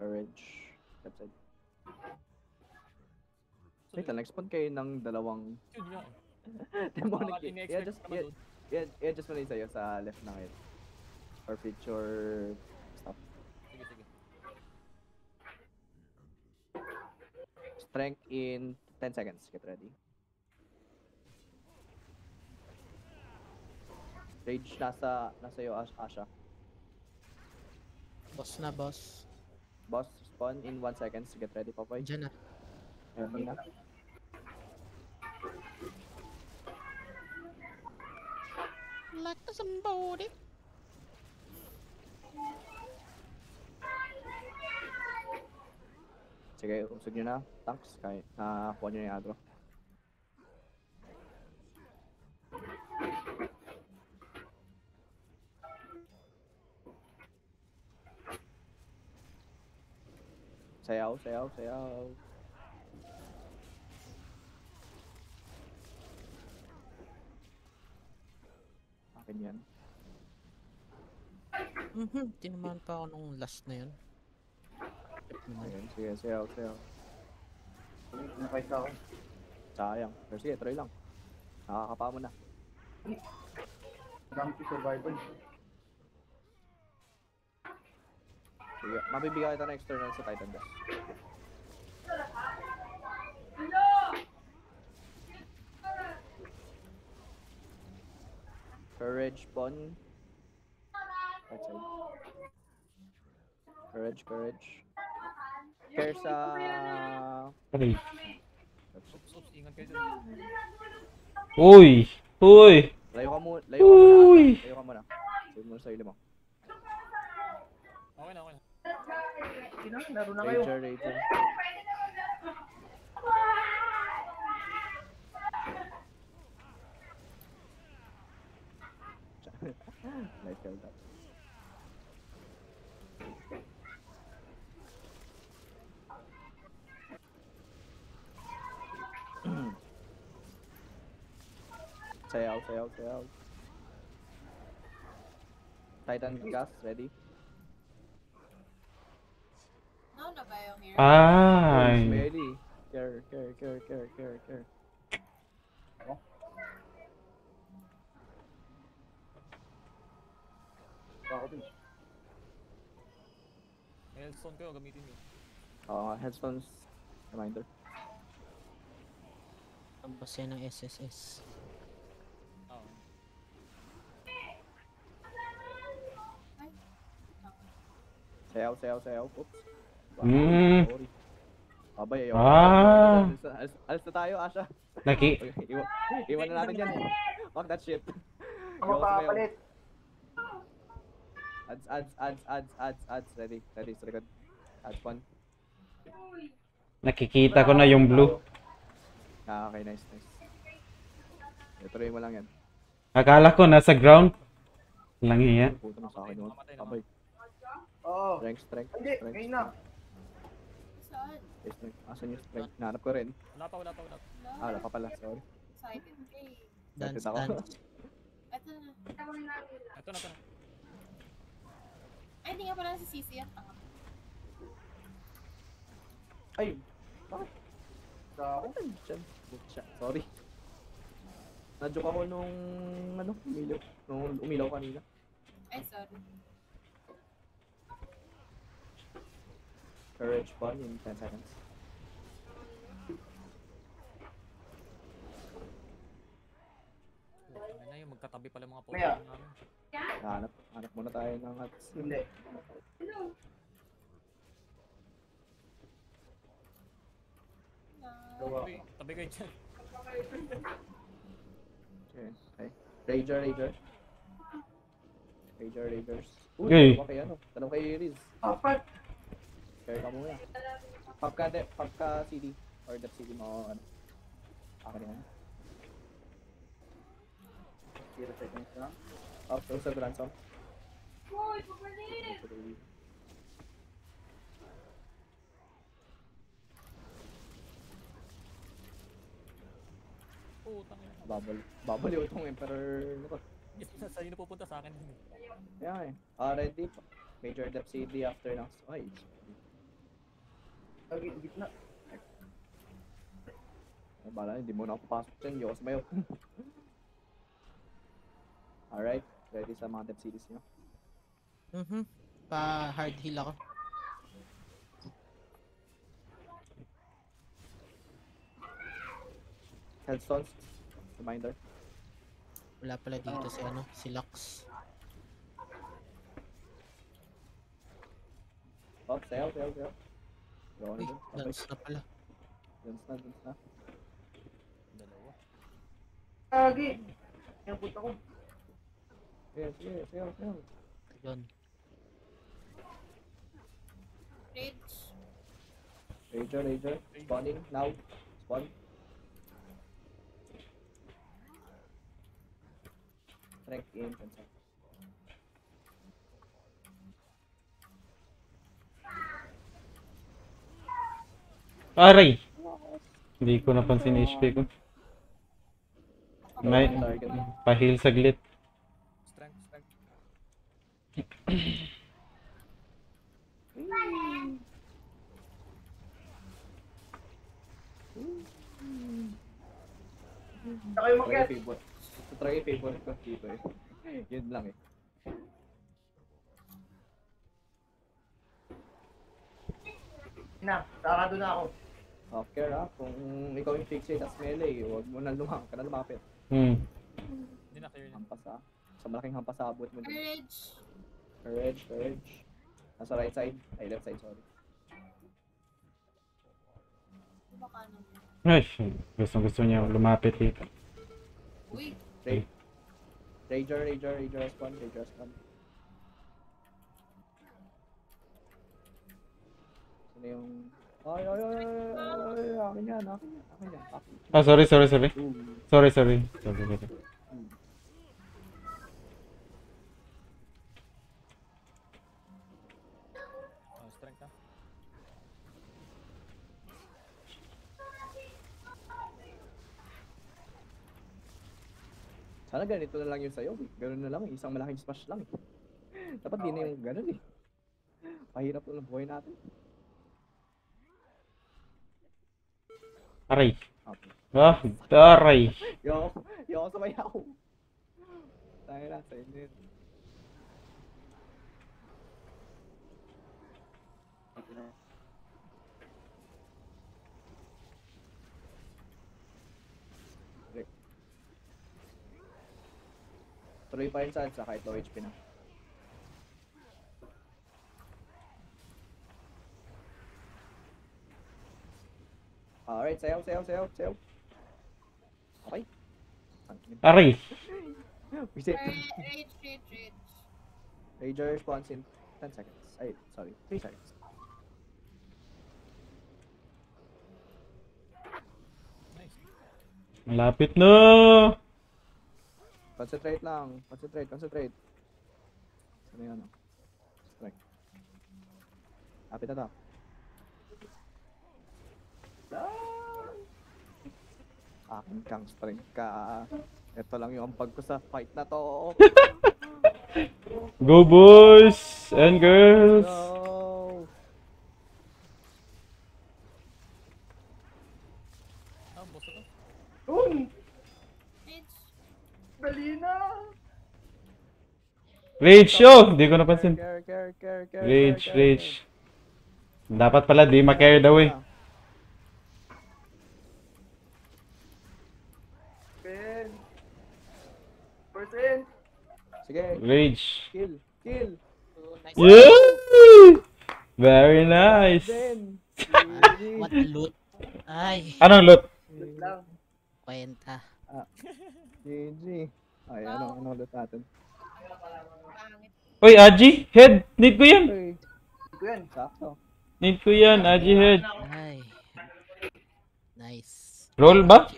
Courage. That's it. Wait, next spawn kayo ng dalawang. Demonic. Yeah, just yeah, yeah, yeah, just mali sa'yo sa left na kayo. Or feature stuff. Sige, sige. Strength in ten seconds. Get ready. Rage nasa nasa iyo, Asha. Boss na boss. Boss spawn in one second. Get ready, Popeye. Diyan na. Ayan na. Like the somebody. Sige, umusog nyo na, tanks, kaya nakakuha nyo na yung agro. Sayaw, sayaw, sayaw. Akin yan. Mm-hmm, tinamaan pa ako nung last na yun. Ayun, sige, sayaw, sayaw. Nakaisa ako. Sayang, pero sige, try lang. Nakakapa mo na. Gampi survival. Sige, mabibigay ito ng external sa Titan Dash. Courage, Bon. Right side. Courage, courage. Care sa... Courage. Uy! Uy! Layo ka muna. Layo ka muna. Layo ka muna. Layo muna sa ilim mo. Okay na, okay na. Laro na kayo. Ranger, Ranger. Nice kill that. Sayaw, sayaw, sayaw. Titan gas, ready? No, no, bio here. Ah, ready. Care, care, care, care, care, care. Headstone kayo, gamitin niyo. Oo, headstones reminder. Tambas yan ng S S S. Sayaw, sayaw, sayaw. Oops. Mmm. Abay, ayaw. Ah. Alis, alis na tayo, Asha. Naki. Okay, iwan, iwan na natin yan. Fuck that shit. Ako papalit. Ads, ads, ads, ads, ads, ads. Ready, ready, sa likod. Ads one. Nakikita ko na yung blue. Ah, okay, nice, nice. Ituloy mo lang yan. Akala ko nasa ground. Lang yan. Puto na sa akin doon. Abay. Oh, strength, strength, strength. Hindi, ngayon na. Saan? Asan yung strength? Nahanap ko rin. Wala pa, wala pa, wala pa. Ah, wala pa pala, sorry. Silent K. Dance, dance. Ito na. Ito na, ito na. Ay, hindi nga pala si C C yan. Ay! Bakit? Bakit dyan? Sorry. Nadyoke ako nung... ano? Umilaw. Nung umilaw kanina. Ay, sorry. Courage ball in ten seconds. Ano na yung magkatabi pala mga popo namin. Hanap, hanap muna tayo ng hats. Hindi. Hello. Tabi, tabi kayo dyan. Okay, okay. Rager, Rager. Rager, Ragers. Uy, okay. Talong kay ano? Talong kay Riz. Apat! Share ka muna. Pagka, de, pagka C D or def C D mo, ano? Aka rin ano? zero seconds lang. Up, close up, ransom. Uy, pagpalit! Putang ina. Babal. Babaliw itong Emperor. Saan yun napupunta sa akin? Yeah, eh. Ah, ready. Major depth C D after now. Ay. Okay, gitna. Ay, bala. Hindi mo na ako pasok dyan. Hindi ako sumayo. Alright. Ready sa mga depth C Ds nyo. Mm-hmm. Pa-hard heal ako. Headstones, reminder. Wala pala dito si ano, si Lux. Oh, sayo, sayo, sayo. Uy, dance na pala. Dance na, dance na. Dalawa. Agi! Ayan, punta ko. Yes, yes, sayo, sayo. Ayan. Rage. Rager, Rager. Spawning, now. Spawn. Track in ten seconds. Aray! Hindi ko napansin yung H P ko. May pa-heal saglit. Strength, strength. Saka yung mag-get! Try yung favorite ko dito eh. Yun lang eh. Na, sarado na ako. Okay na, kung ikaw yung fixate as melee, huwag mo na lumang, ka na lumapit. Hmm. Hindi na clear na. Hampas ah. Sa malaking hampas ah, abot mo dito. Courage! Courage, courage. Nasa right side. Ay, left side, sorry. Baka naman. Ay, gustong gusto niya lumapit dito. Uy! Rager, Rager, Rager spawn, Rager spawn. Sino yung... Ay, ay, ay, ay, akin yan, akin yan, akin yan. Ah, sorry, sorry, sorry. Sorry, sorry. Sorry, sorry. Sana ganito na lang yun sa'yo, gano'n na lang, isang malaking smash lang. Dapat din na yung gano'n eh. Pahirap na ng buhay natin. Aray! Okay. Ah, aray! Yo, yo, sabay ako! Tayo na, tayo na yun. Tuloy pa rin saan sa kahit low H P na. Alright, sayaw, sayaw, sayaw, sayaw. Okay. Aray! Reset. Rage, rage, rage. Rager response in ten seconds. Ay, sorry, three seconds. Nice. Malapit na! Concentrate lang, concentrate, concentrate. Ano yun? Strike. Apit na to. aking gangstring ka. Ito lang yung ampag ko sa fight na to. Go boys and girls! Hello. Ah, boss na to? Dun! Bitch! Dali na! Rage yo! Hindi ko napansin. Rage, rage. Dapat pala di ma-carry daw eh. Rage. Kill, kill. Yeah! Very nice. What a loot. Ay. Anong loot? Kwenta. G G. Ay, ano, ano loot natin? Oy, Aji, head! Need ko yan! Need ko yan, sakto. Need ko yan, Aji, head. Ay. Nice. Roll ba?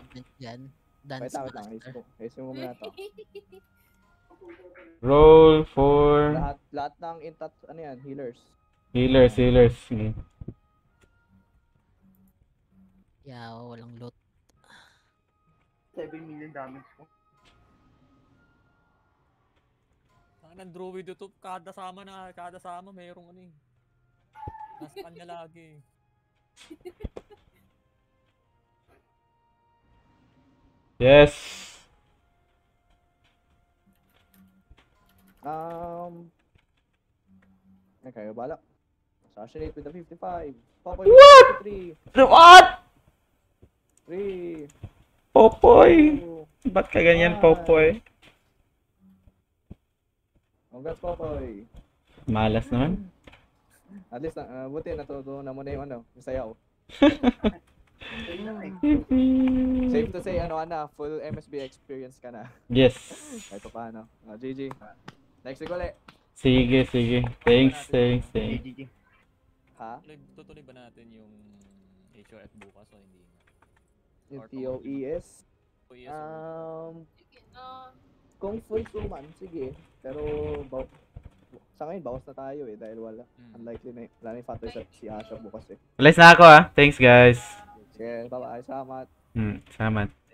Dance master. Roll for... Lahat, lahat ng intat, ano yan, healers. Healers, healers. Mm. Yeah, walang loot. seven million damage ko. Ang druid ito, kada sama na, kada sama mayroong ano eh. Nasa kanya lagi eh. Yes! Um... Okay, bala. Assassinate with the fifty-five. Popoy what? fifty-three. What? three. Popoy! two. Ba't ka ganyan, Popoy? Congrats, Popoy. Malas naman. At least, uh, buti natutunan na muna yung ano, yung sayaw. Safe to say, ano ana, full M S B experience ka na. Yes. Kahit pa paano. Uh, G G. Next week ulit. Sige, sige. Thanks, thanks, thanks. Ha? Tutuloy ba natin yung H O F bukas o hindi? Yung T O E S? Um... Kung full two man, sige. Pero, sa ngayon, bawas na tayo eh. Dahil wala. Unlikely na wala na yung factor sa si Asha bukas eh. Bless na ako ah. Thanks guys. Sige, bye-bye. Salamat. Hmm, salamat.